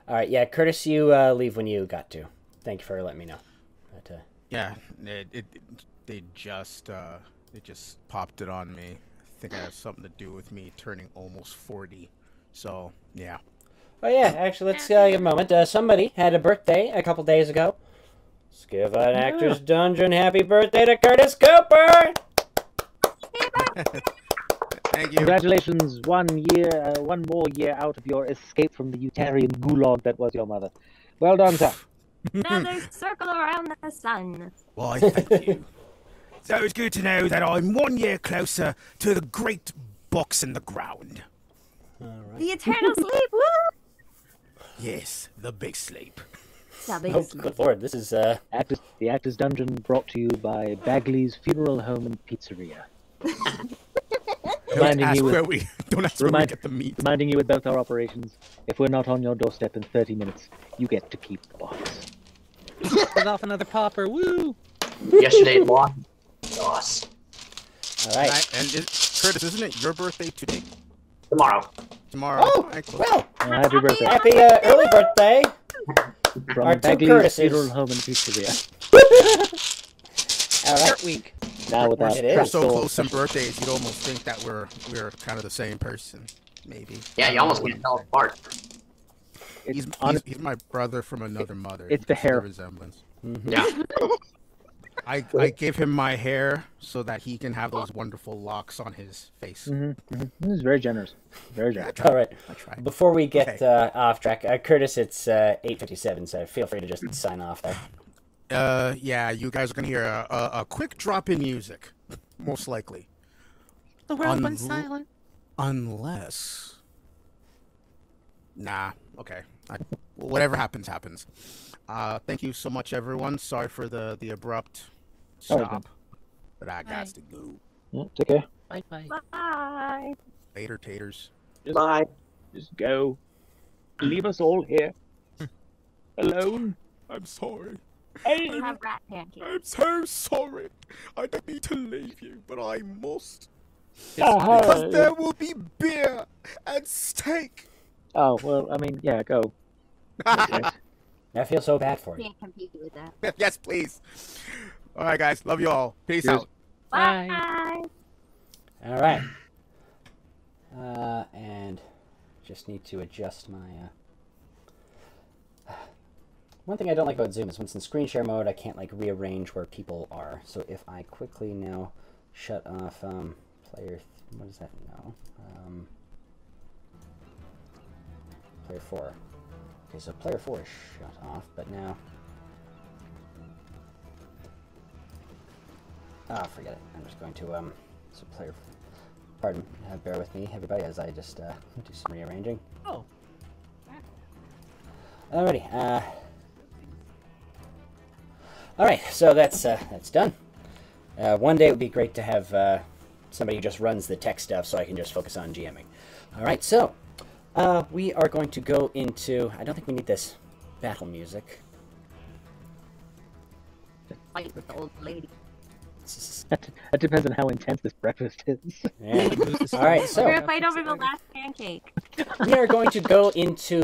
right, yeah, Curtis, you leave when you got to. Thank you for letting me know. But, yeah, they just popped it on me. I think it has something to do with me turning almost 40. So yeah. Oh yeah, actually, let's give a moment. Somebody had a birthday a couple days ago. Let's give an Actor's Dungeon happy birthday to Curtis Cooper. Thank you. Congratulations, 1 year, one more year out of your escape from the Utarian gulag that was your mother. Well done, sir. Another circle around the sun. Why, thank you. So it's good to know that I'm 1 year closer to the great box in the ground. All right. The eternal sleep, woo! Yes, the big sleep. The big sleep. Good lord, this is, The Actor's Dungeon brought to you by Bagley's Funeral Home and Pizzeria. Reminding you with both our operations, if we're not on your doorstep in 30 minutes, you get to keep the box. Put off another popper, woo! Yesterday, boss. Lost. Alright. And Curtis, isn't it your birthday today? Tomorrow. Tomorrow. Oh, well! Happy birthday. Happy early birthday! From our Bagley's Funeral Home and Pizzeria. Alright. Week. Now we're so close on birthdays, you'd almost think that we're kind of the same person, maybe. Yeah, you almost can't tell apart. He's my brother from another mother. It's the hair resemblance. Mm-hmm. Yeah. I give him my hair so that he can have those wonderful locks on his face. Mm-hmm. Mm-hmm. He's very generous. Very generous. All right. Before we get off track, Curtis, it's 8:57, so feel free to just sign off there. Yeah, you guys are gonna hear a quick drop in music, most likely. The world went silent. Unless... Nah, okay. Whatever happens, happens. Thank you so much, everyone. Sorry for the abrupt stop, but I got to go. Yeah, take care. Bye-bye. Bye. Later, taters. Bye. Just go. Leave us all here. Alone. I'm sorry. I'm so sorry. I don't mean to leave you, but I must. Because there will be beer and steak. Oh, well, I mean, yeah, go. I feel so bad for you. Can't compete with that. Yes, please. All right, guys. Love you all. Peace out. Bye. Bye. All right. And just need to adjust my... One thing I don't like about Zoom is when it's in screen share mode, I can't like rearrange where people are. So if I quickly now shut off player, what is that now? Player 4. Okay, so player 4 is shut off, but now Ah, forget it. I'm just going to, so player, pardon, bear with me, everybody, as I just, do some rearranging. Oh. Alrighty, alright, so that's done. One day it would be great to have, somebody who just runs the tech stuff so I can just focus on GMing. Alright, so, we are going to go into, I don't think we need this battle music. Fight with the old lady. That depends on how intense this breakfast is. Yeah. All right, so we're gonna fight over the last pancake. We are going to go into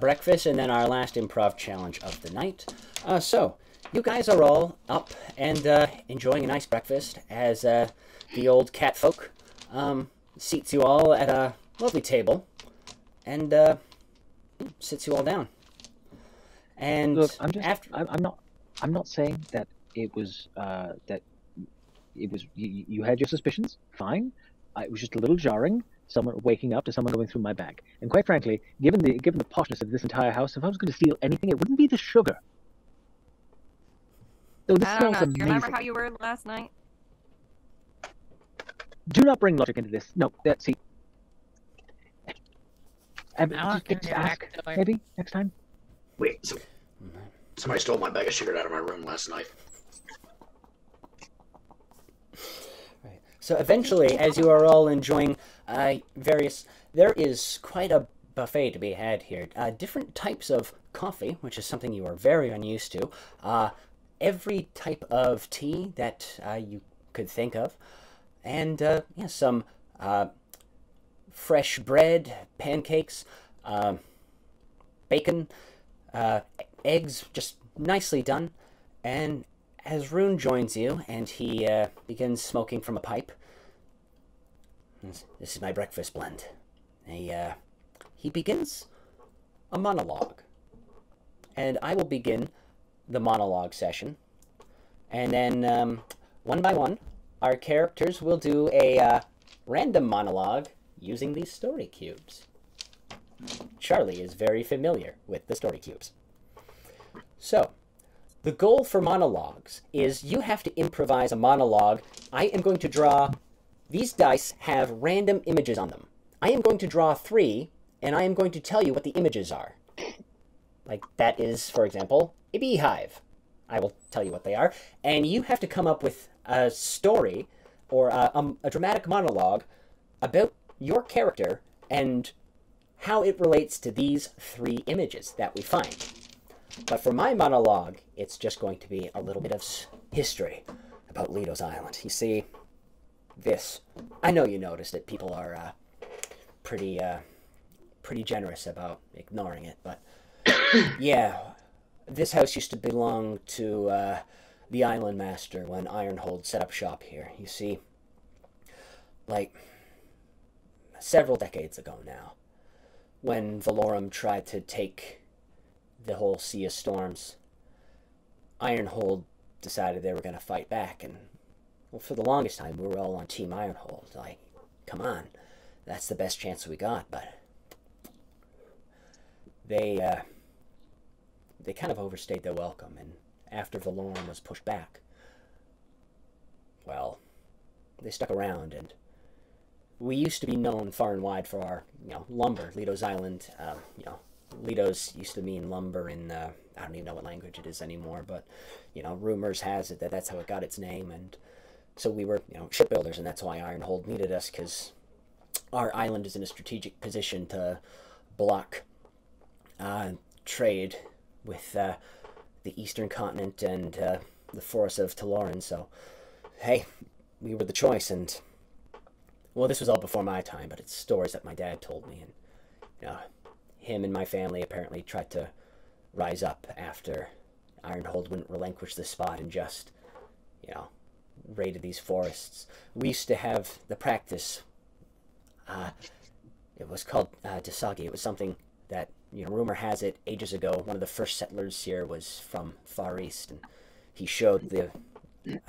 breakfast and then our last improv challenge of the night. So you guys are all up and enjoying a nice breakfast as the old catfolk seats you all at a lovely table and sits you all down. And look, I'm not saying that it was that. It was you had your suspicions, fine. It was just a little jarring. Someone waking up to someone going through my bag, and quite frankly, given the poshness of this entire house, if I was going to steal anything, it wouldn't be the sugar. Though this smells amazing. Do you remember how you were last night? Do not bring logic into this. No, that's it. Just ask, maybe next time. Wait, so somebody stole my bag of sugar out of my room last night. So eventually, as you are all enjoying there is quite a buffet to be had here. Different types of coffee, which is something you are very unused to. Every type of tea that you could think of. And yeah, some fresh bread, pancakes, bacon, eggs, just nicely done. And as Rune joins you, and he begins smoking from a pipe. This is my breakfast blend. He begins a monologue. And I will begin the monologue session. And then, one by one, our characters will do a random monologue using these story cubes. Charlie is very familiar with the story cubes. So, the goal for monologues is you have to improvise a monologue. I am going to draw... These dice have random images on them. I am going to draw 3, and I am going to tell you what the images are. Like, that is, for example, a beehive. I will tell you what they are. And you have to come up with a story, or a dramatic monologue, about your character and how it relates to these 3 images that we find. But for my monologue, it's just going to be a little bit of history about Leto's Island. You see, this. I know you noticed that people are pretty generous about ignoring it, but yeah, this house used to belong to the Island Master when Ironhold set up shop here. You see, like, several decades ago now, when Valorum tried to take the whole Sea of Storms, Ironhold decided they were going to fight back, and well, for the longest time, we were all on Team Ironhold. Like, come on, that's the best chance we got, but they kind of overstayed their welcome, and after Valorum was pushed back, well, they stuck around, and we used to be known far and wide for our, you know, lumber, Leto's Island, you know, Leto's used to mean lumber in, I don't even know what language it is anymore, but, you know, rumors has it that that's how it got its name, and so we were, you know, shipbuilders, and that's why Ironhold needed us, because our island is in a strategic position to block trade with the eastern continent and the forests of Taloran, so, hey, we were the choice, and, well, this was all before my time, but it's stories that my dad told me, and, you know, him and my family apparently tried to rise up after Ironhold wouldn't relinquish the spot and just, you know, raided these forests. We used to have the practice, it was called Dasagi. It was something that, you know, rumor has it, ages ago, one of the first settlers here was from Far East, and he showed the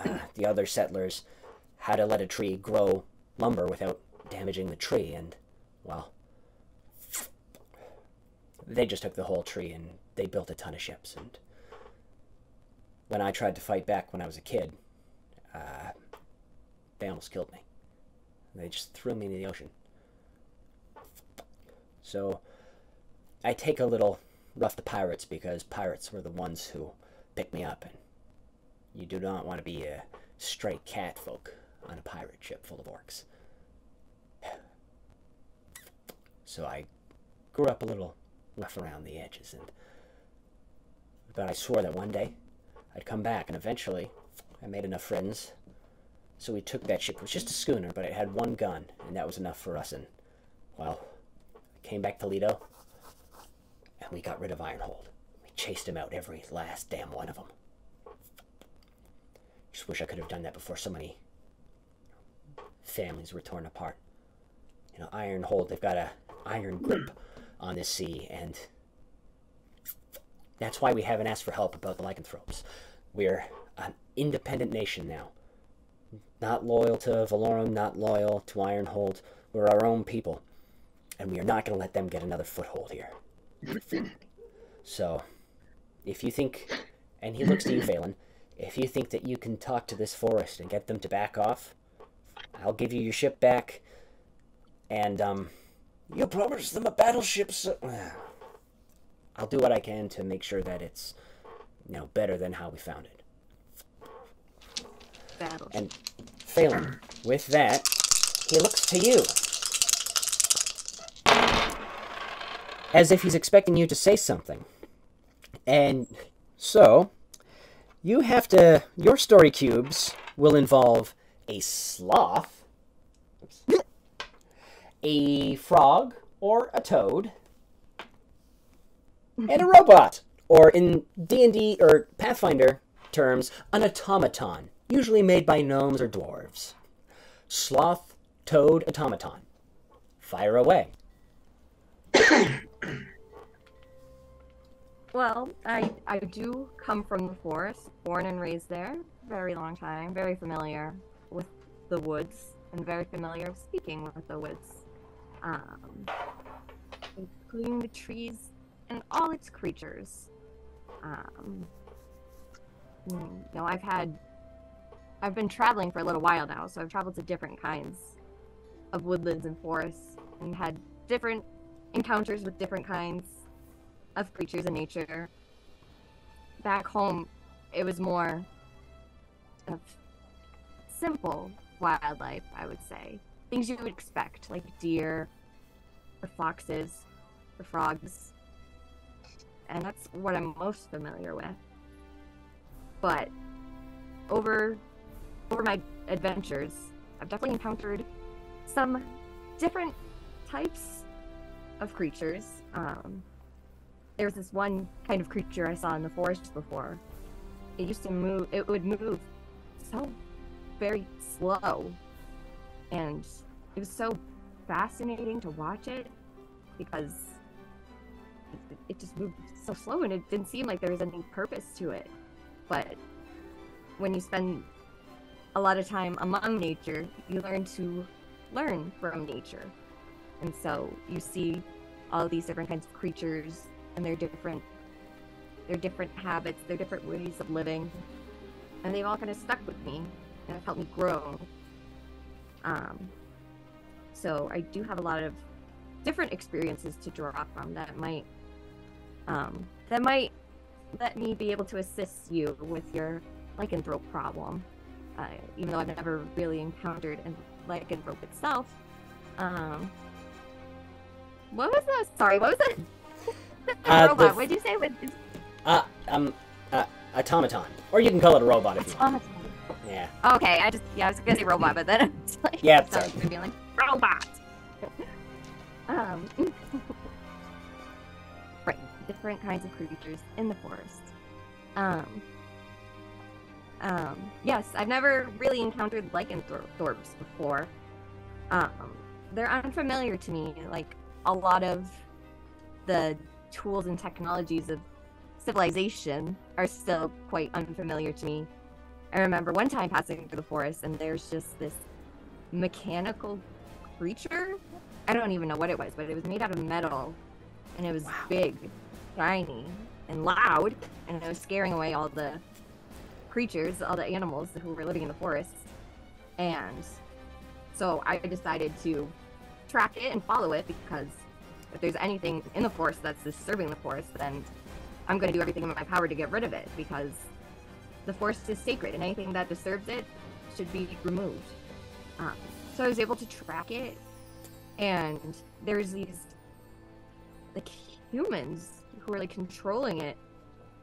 other settlers how to let a tree grow lumber without damaging the tree, and, well, they just took the whole tree and they built a ton of ships. And when I tried to fight back when I was a kid, They almost killed me. They just threw me into the ocean. So I take a little rough to pirates because pirates were the ones who picked me up. And you do not want to be a stray catfolk on a pirate ship full of orcs. So I grew up a little rough around the edges, but I swore that one day I'd come back, and eventually I made enough friends. So we took that ship. It was just a schooner, but it had one gun, and that was enough for us. And, well, we came back to Leto, and we got rid of Ironhold. We chased him out, every last damn one of them. Just wish I could have done that before so many families were torn apart. You know, Ironhold, they've got an iron grip on this sea, and that's why we haven't asked for help about the lycanthropes. We're an independent nation now. Not loyal to Valorum, not loyal to Ironhold. We're our own people, and we are not going to let them get another foothold here. So, if you think, and he looks to you, Phelan, if you think that you can talk to this forest and get them to back off, I'll give you your ship back, and, you promised them a battleship, so... I'll do what I can to make sure that it's, you know, better than how we found it. Battle. And Phelan, with that, he looks to you as if he's expecting you to say something. And so, you have to... Your story cubes will involve a sloth, a frog, or a toad, and a robot. Or in D&D or Pathfinder terms, an automaton. Usually made by gnomes or dwarves. Sloth, toad, automaton. Fire away. Well, I do come from the forest, born and raised there. Very long time, very familiar with the woods, and very familiar speaking with the woods. Including the trees and all its creatures. You know, I've been traveling for a little while now, so I've traveled to different kinds of woodlands and forests and had different encounters with different kinds of creatures in nature. Back home, it was more of simple wildlife, I would say. Things you would expect, like deer, or foxes, or frogs. And that's what I'm most familiar with. But over my adventures, I've definitely encountered some different types of creatures. There was this one kind of creature I saw in the forest before. It used to move, it would move so very slow, and it was so fascinating to watch it because it just moved so slow and it didn't seem like there was any purpose to it. But when you spend a lot of time among nature, you learn to learn from nature. And so you see all these different kinds of creatures and their different habits, their different ways of living. And they've all kind of stuck with me and have helped me grow. So I do have a lot of different experiences to draw from that might let me be able to assist you with your lycanthrope problem. Even though I've never really encountered lycanthrope itself. What was that? Sorry, what was that? Robot, what did you say? Automaton. Or you can call it a robot if you want. Yeah. Okay, I was gonna say robot, but then it's like, yeah, it's sorry. Gonna be like, robot! Right, different kinds of creatures in the forest. Yes, I've never really encountered lycanthropes before. They're unfamiliar to me, like a lot of the tools and technologies of civilization are still quite unfamiliar to me. I remember one time passing through the forest and there's just this mechanical creature. I don't even know what it was, but it was made out of metal and it was big, shiny, and loud, and it was scaring away all the animals who were living in the forest. And so I decided to track it and follow it, because if there's anything in the forest that's disturbing the forest, then I'm going to do everything in my power to get rid of it, because the forest is sacred, and anything that disturbs it should be removed. So I was able to track it, and there's these like humans who are like controlling it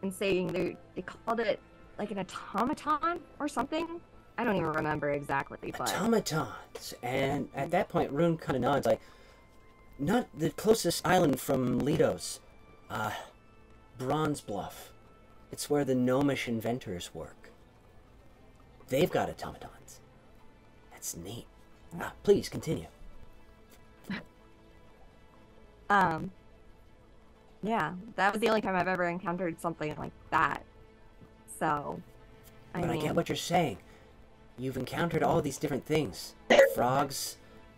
and saying they called it like an automaton or something. I don't even remember exactly, but... Automatons! And at that point, Rune kind of nods, like, not the closest island from Leto's. Bronze Bluff. It's where the gnomish inventors work. They've got automatons. That's neat. Please, continue. Yeah, that was the only time I've ever encountered something like that. So, I mean... I get what you're saying. You've encountered all these different things. Frogs,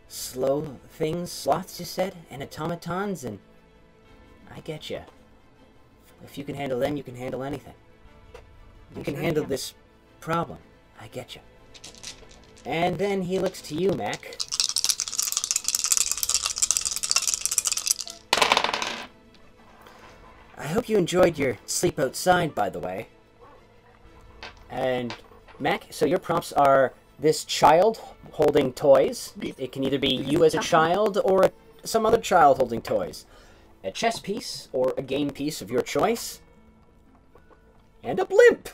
slow things, sloths, you said, and automatons, and... I get you. If you can handle them, you can handle anything. You can handle this problem. I get you. And then he looks to you, Mac. I hope you enjoyed your sleep outside, by the way. And... Mac, so your prompts are this child holding toys. It can either be you as a child or some other child holding toys. A chess piece or a game piece of your choice. And a blimp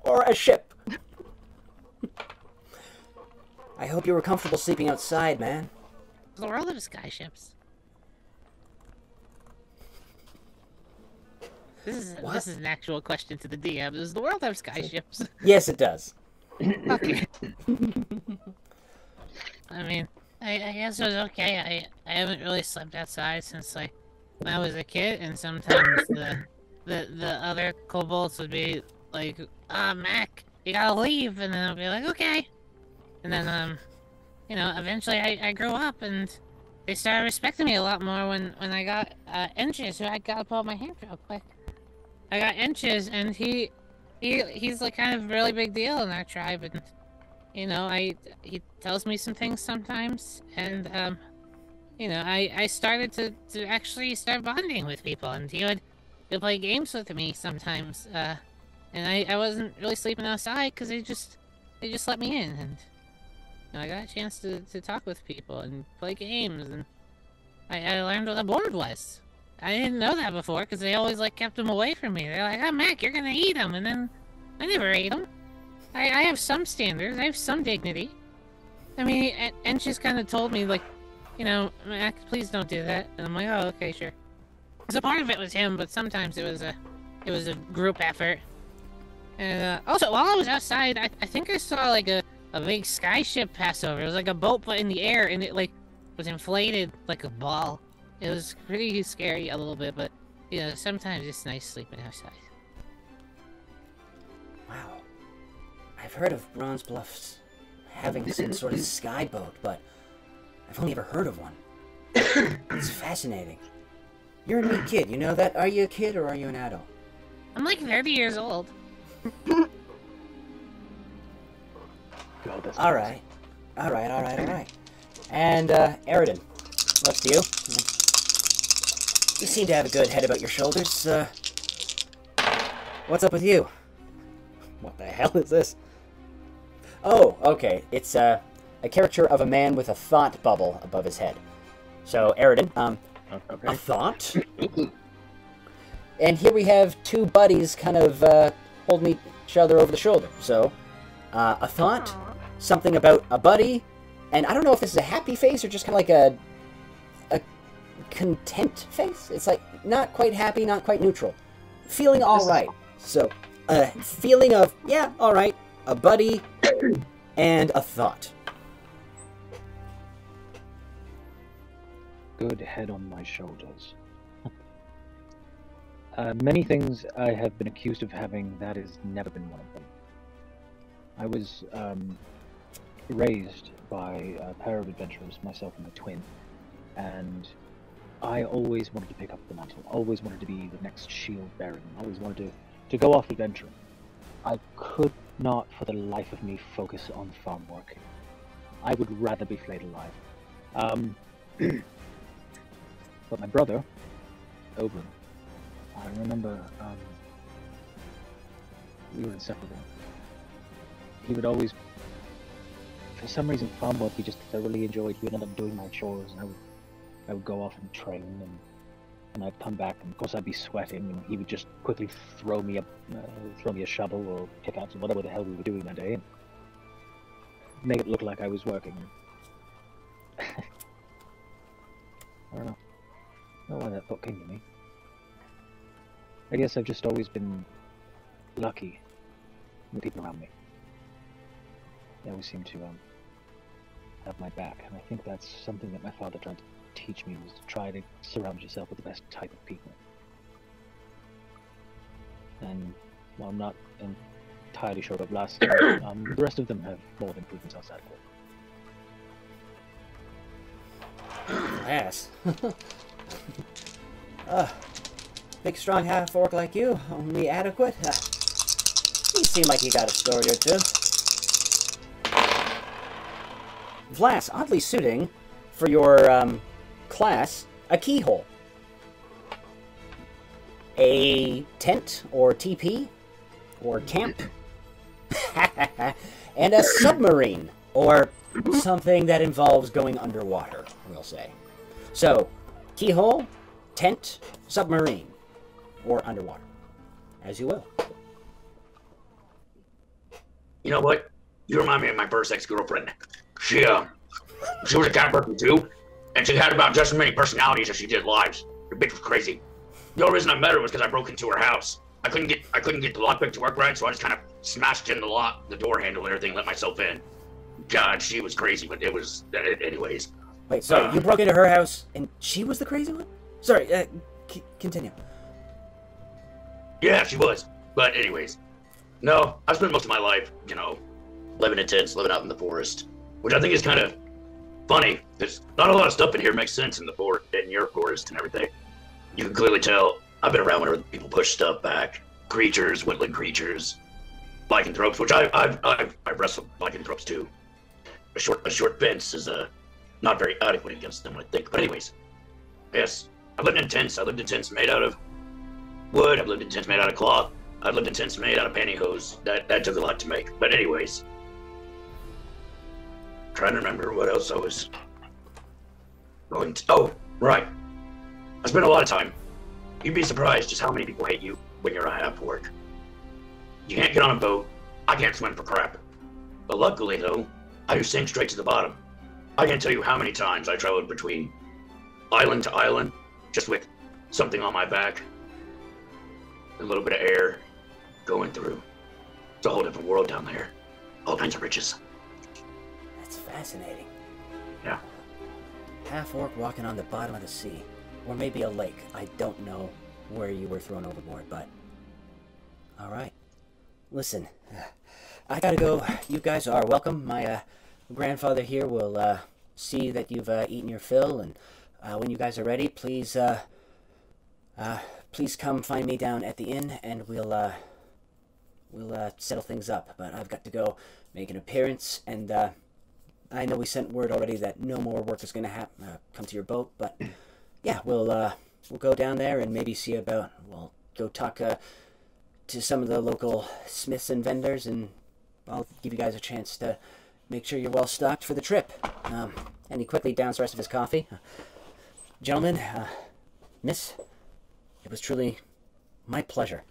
or a ship. I hope you were comfortable sleeping outside, man. There are those sky ships. This is an actual question to the DM. Does the world have sky ships? Yes, it does. Okay. I mean, I guess it was okay. I haven't really slept outside since like when I was a kid, and sometimes the other kobolds would be like, Mac, you gotta leave, and then I'll be like, okay. And then you know, eventually I grew up and they started respecting me a lot more when I got inches, who I gotta pull my hand real quick. I got inches, and he's like kind of a really big deal in our tribe, and you know, he tells me some things sometimes, and you know, I started to actually start bonding with people, and he would play games with me sometimes, and I wasn't really sleeping outside because they just let me in, and you know, I got a chance to talk with people and play games, and I learned what a board was. I didn't know that before, because they always, like, kept them away from me. They're like, oh, Mac, you're gonna eat them, and then I never ate them. I have some standards, I have some dignity. I mean, and she's kind of told me, like, you know, Mac, please don't do that. And I'm like, oh, okay, sure. So part of it was him, but sometimes it was a group effort. And, also, while I was outside, I think I saw, like, a big sky ship pass over. It was like a boat, but in the air, and it, like, was inflated like a ball. It was pretty scary a little bit, but, you know, sometimes it's nice sleeping outside. Wow. I've heard of Bronze Bluffs having some sort of sky boat, but I've only ever heard of one. It's fascinating. You're a neat kid, you know that? Are you a kid or are you an adult? I'm like 30 years old. Alright. Alright, alright, alright. And, Eridan, looks to you. You seem to have a good head about your shoulders. What's up with you? What the hell is this? Oh, okay. It's a caricature of a man with a thought bubble above his head. So, Eridan, okay. A thought? And here we have two buddies kind of holding each other over the shoulder. So, a thought, something about a buddy, and I don't know if this is a happy face or just kind of like a content face? It's like not quite happy, not quite neutral. Feeling alright. So, a feeling of, yeah, alright, a buddy, and a thought. Good head on my shoulders. Many things I have been accused of having, that has never been one of them. I was raised by a pair of adventurers, myself and my twin, and I always wanted to pick up the mantle, always wanted to be the next shield bearer, always wanted to go off adventuring. I could not for the life of me focus on farm work. I would rather be flayed alive. But my brother, Oberyn, I remember we were inseparable. He would always, for some reason, farm work he just thoroughly enjoyed. He would end up doing my chores, and I would go off and train, and I'd come back, and of course I'd be sweating, and he would just quickly throw me a shovel or pickaxe or whatever the hell we were doing that day, and make it look like I was working. I don't know. I don't know why that thought came to me. I guess I've just always been lucky with people around me. They always seem to have my back, and I think that's something that my father tried to teach me, was to try to surround yourself with the best type of people. And while I'm not entirely sure about last time, the rest of them have more than proven themselves adequate. Ass. Big strong half-orc like you, only adequate? You seem like you got a story or two. Vlas, oddly suiting for your class, a keyhole. A tent, or TP, or camp. And a submarine, or something that involves going underwater, we'll say. So, keyhole, tent, submarine, or underwater, as you will. You know what? You remind me of my first ex-girlfriend. She was a kind of person too, and she had about just as many personalities as she did lives. The bitch was crazy. The only reason I met her was because I broke into her house. I couldn't get the lockpick to work right, so I just kind of smashed in the door handle and everything, let myself in. God, she was crazy, but it was anyways. Wait, so you broke into her house, and she was the crazy one? Sorry, continue. Yeah, she was. But anyways, no, I spent most of my life, you know, living in tents, living out in the forest, which I think is kind of funny, because not a lot of stuff in here makes sense in the forest, in your forest and everything. You can clearly tell, I've been around whenever people push stuff back. Creatures, woodland creatures, lycanthropes, which I've wrestled lycanthropes too. A short fence is a not very adequate against them, I think. But anyways, yes, I've lived in tents. I've lived in tents made out of wood. I've lived in tents made out of cloth. I've lived in tents made out of pantyhose. That took a lot to make. But anyways, I'm trying to remember what else I was going to. Oh, right. I spent a lot of time. You'd be surprised just how many people hate you when you're a half-orc. You can't get on a boat. I can't swim for crap. But luckily, though, I do sink straight to the bottom. I can't tell you how many times I traveled between island to island, just with something on my back, a little bit of air going through. It's a whole different world down there. All kinds of riches. That's fascinating. Yeah. Half-orc walking on the bottom of the sea, or maybe a lake. I don't know where you were thrown overboard, but all right. Listen, I gotta go. You guys are welcome. My grandfather here will see that you've eaten your fill, and when you guys are ready, please please come find me down at the inn, and we'll settle things up. But I've got to go make an appearance, and I know we sent word already that no more work is going to happen. Come to your boat, but yeah, we'll go down there and maybe see about. We'll go talk to some of the local smiths and vendors, and I'll give you guys a chance to make sure you're well stocked for the trip. And he quickly downs the rest of his coffee. Gentlemen, miss, it was truly my pleasure,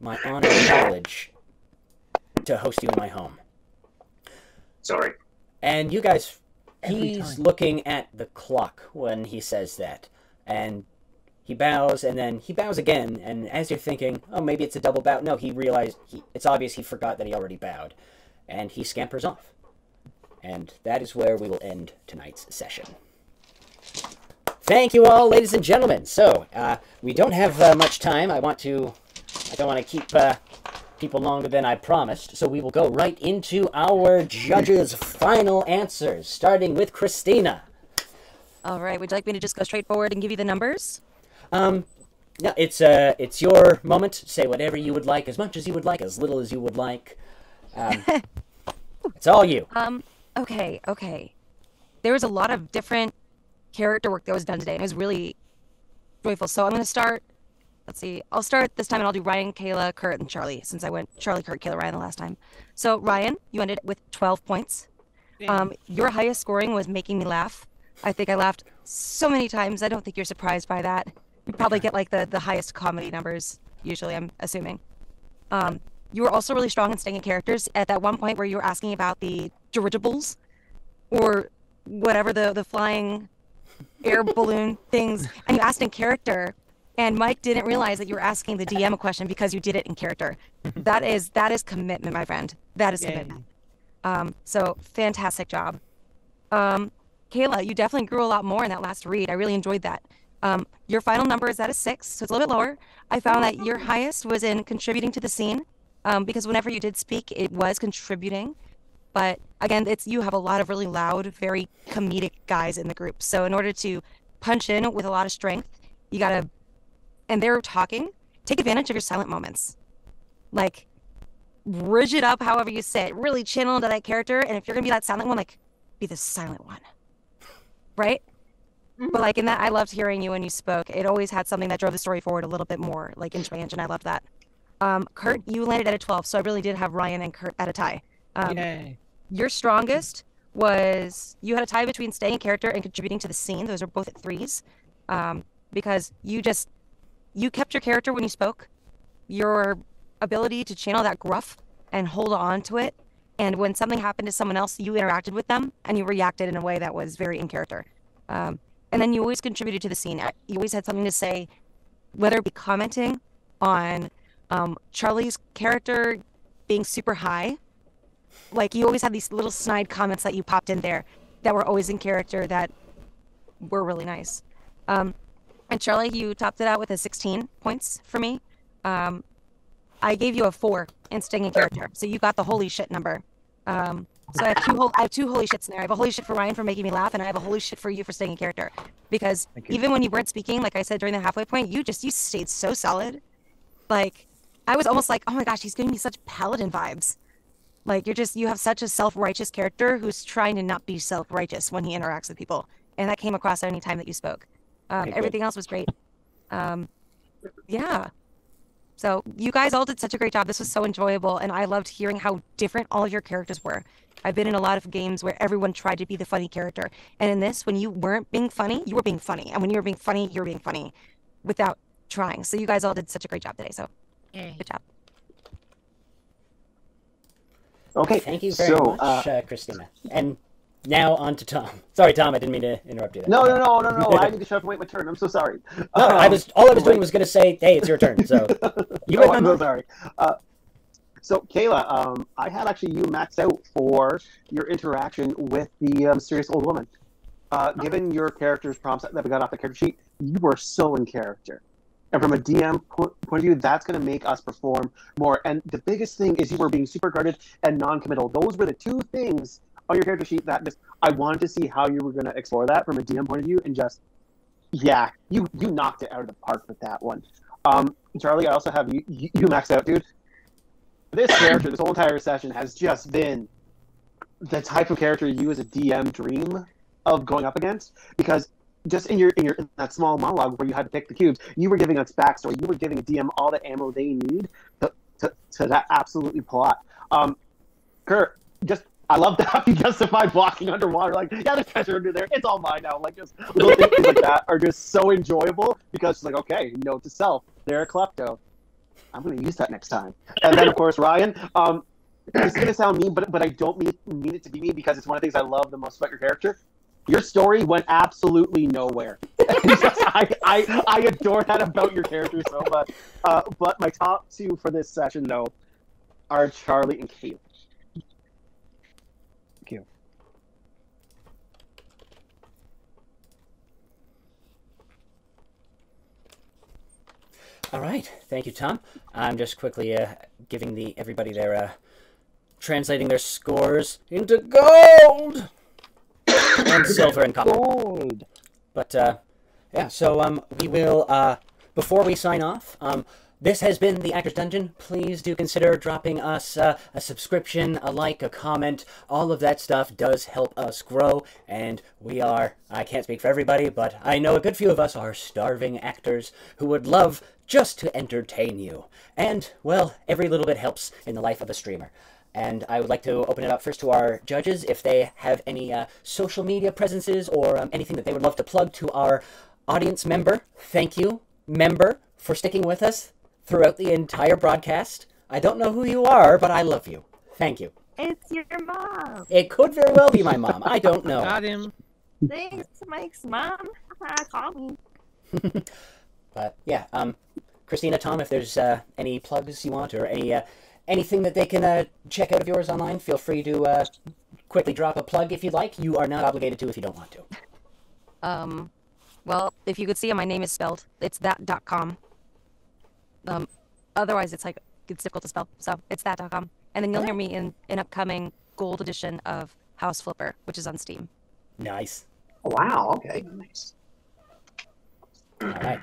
my honor and privilege to host you in my home. Sorry. And you guys, he's looking at the clock when he says that. And he bows, and then he bows again. And as you're thinking, oh, maybe it's a double bow. No, he realized, it's obvious he forgot that he already bowed. And he scampers off. And that is where we will end tonight's session. Thank you all, ladies and gentlemen. So, we don't have much time. I don't want to keep people longer than I promised. So we will go right into our judges' final answers, starting with Christina. All right, would you like me to just go straight forward and give you the numbers? No, it's your moment. Say whatever you would like, as much as you would like, as little as you would like. It's all you. okay. There was a lot of different character work that was done today. It was really joyful. So I'm going to start, let's see, I'll start this time and I'll do Ryan, Kayla, Kurt, and Charlie, since I went Charlie, Kurt, Kayla, Ryan the last time. So Ryan, you ended with 12 points. Your highest scoring was making me laugh. I think I laughed so many times. I don't think you're surprised by that. You probably get like the highest comedy numbers, usually, I'm assuming. You were also really strong in staying in characters at that one point where you were asking about the dirigibles or whatever the flying air balloon things, and you asked in character, and Mike didn't realize that you were asking the DM a question because you did it in character. That is commitment, my friend. That is commitment. So fantastic job. Kayla, you definitely grew a lot more in that last read. I really enjoyed that. Your final number is at a 6, so it's a little bit lower. I found that your highest was in contributing to the scene, because whenever you did speak, it was contributing. But again, you have a lot of really loud, very comedic guys in the group. So in order to punch in with a lot of strength, you gotta, and they're talking, take advantage of your silent moments. Like, ridge it up however you sit, really channel into that character. And if you're gonna be that silent one, like, be the silent one. Right? But like in that, I loved hearing you when you spoke. It always had something that drove the story forward a little bit more, like in Strange, and I loved that. Kurt, you landed at a 12, so I really did have Ryan and Kurt at a tie. Yay. Your strongest was, you had a tie between staying in character and contributing to the scene. Those are both at 3s, because you kept your character when you spoke. Your ability to channel that gruff and hold on to it, and when something happened to someone else, you interacted with them and you reacted in a way that was very in character. And then you always contributed to the scene. You always had something to say, whether it be commenting on Charlie's character being super high. Like, you always had these little snide comments that you popped in there that were always in character that were really nice. And Charlie, you topped it out with a 16 points for me. I gave you a 4 in staying in character, so you got the holy shit number. So I have two holy shits in there. I have a holy shit for Ryan for making me laugh, and I have a holy shit for you for staying in character. Because even when you weren't speaking, like I said during the halfway point, you stayed so solid. Like, I was almost like, oh my gosh, he's giving me such paladin vibes. Like, you have such a self-righteous character who's trying to not be self-righteous when he interacts with people. And that came across at any time that you spoke. Everything else was great. Yeah. So you guys all did such a great job. This was so enjoyable, and I loved hearing how different all of your characters were. I've been in a lot of games where everyone tried to be the funny character. And in this, when you weren't being funny, you were being funny. And when you were being funny, you were being funny without trying. So you guys all did such a great job today. So good job. Okay. Thank you very much, Christina. And now on to Tom. Sorry, Tom, I didn't mean to interrupt you there. No. I didn't have to wait my turn. I'm so sorry. No, all I was doing was going to say, hey, it's your turn. So you I'm so sorry. So Kayla, I had actually you maxed out for your interaction with the mysterious old woman. Given your character's prompts that we got off the character sheet, you were so in character. And from a DM point of view, that's going to make us perform more. And the biggest thing is you were being super guarded and non-committal. Those were the two things on your character sheet that just, I wanted to see how you were going to explore that from a DM point of view. And just, yeah, you knocked it out of the park with that one. Charlie, I also have you maxed out, dude. This character, this whole entire session has just been the type of character you as a DM dream of going up against, because just in that small monologue where you had to pick the cubes, you were giving us backstory. You were giving a DM all the ammo they need to that absolutely plot. Kurt, just, I love that how you justify blocking underwater. Like, yeah, there's treasure under there. It's all mine now. Like, just little things like that are just so enjoyable because it's like, okay, note to self, they're a klepto. I'm going to use that next time. And then, of course, Ryan, it's going to sound mean, but I don't mean it to be mean, because it's one of the things I love the most about your character. Your story went absolutely nowhere. I adore that about your character so much. But my top two for this session, though, are Charlie and Kayla. Thank you. All right. Thank you, Tom. I'm just quickly giving everybody their, translating their scores into gold! And silver and copper. Gold. But, yeah, so we will, before we sign off, This has been The Actor's Dungeon. Please do consider dropping us a subscription, a like, a comment. All of that stuff does help us grow, and we are, I can't speak for everybody, but I know a good few of us are starving actors who would love just to entertain you. And, well, every little bit helps in the life of a streamer. And I would like to open it up first to our judges, if they have any social media presences or anything that they would love to plug to our audience member. Thank you, member, for sticking with us throughout the entire broadcast. I don't know who you are, but I love you. Thank you. It's your mom. It could very well be my mom. I don't know. Got him. Thanks, Mike's mom. Call me. But yeah, Christina, Tom, if there's any plugs you want or any anything that they can check out of yours online, feel free to quickly drop a plug if you'd like. You are not obligated to if you don't want to. Well, if you could see how my name is spelled, it's that.com. Otherwise it's difficult to spell, so it's that.com. And then you'll hear me in an upcoming gold edition of House Flipper, which is on Steam. Nice. Wow, okay. Nice. All right.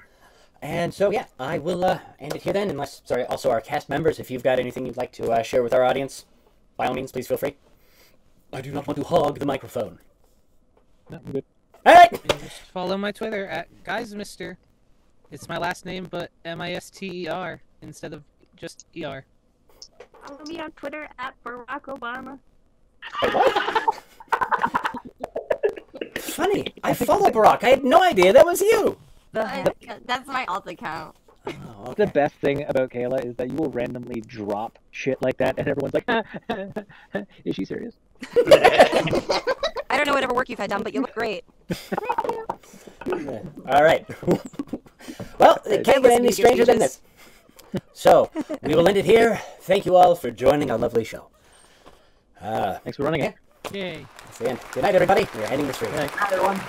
And so, yeah, I will end it here then, unless, sorry, also our cast members, if you've got anything you'd like to share with our audience, by all means, please feel free. I do not want to hog the microphone. No, I'm good. All right. Just follow my Twitter at guysmister. It's my last name, but M-I-S-T-E-R instead of just E-R. Follow me on Twitter at Barack Obama. Wait, what? Funny. I follow Barack. I had no idea that was you. That's my alt account. Oh, okay. The best thing about Kayla is that you will randomly drop shit like that, and everyone's like, is she serious? I don't know whatever work you've had done, but you look great. Thank you. All right. Well, it can't get any stranger than this. So, we will end it here. Thank you all for joining our lovely show. Thanks for running it. Yay. That's the end. Good night, everybody. We're ending the stream. Good night, everyone.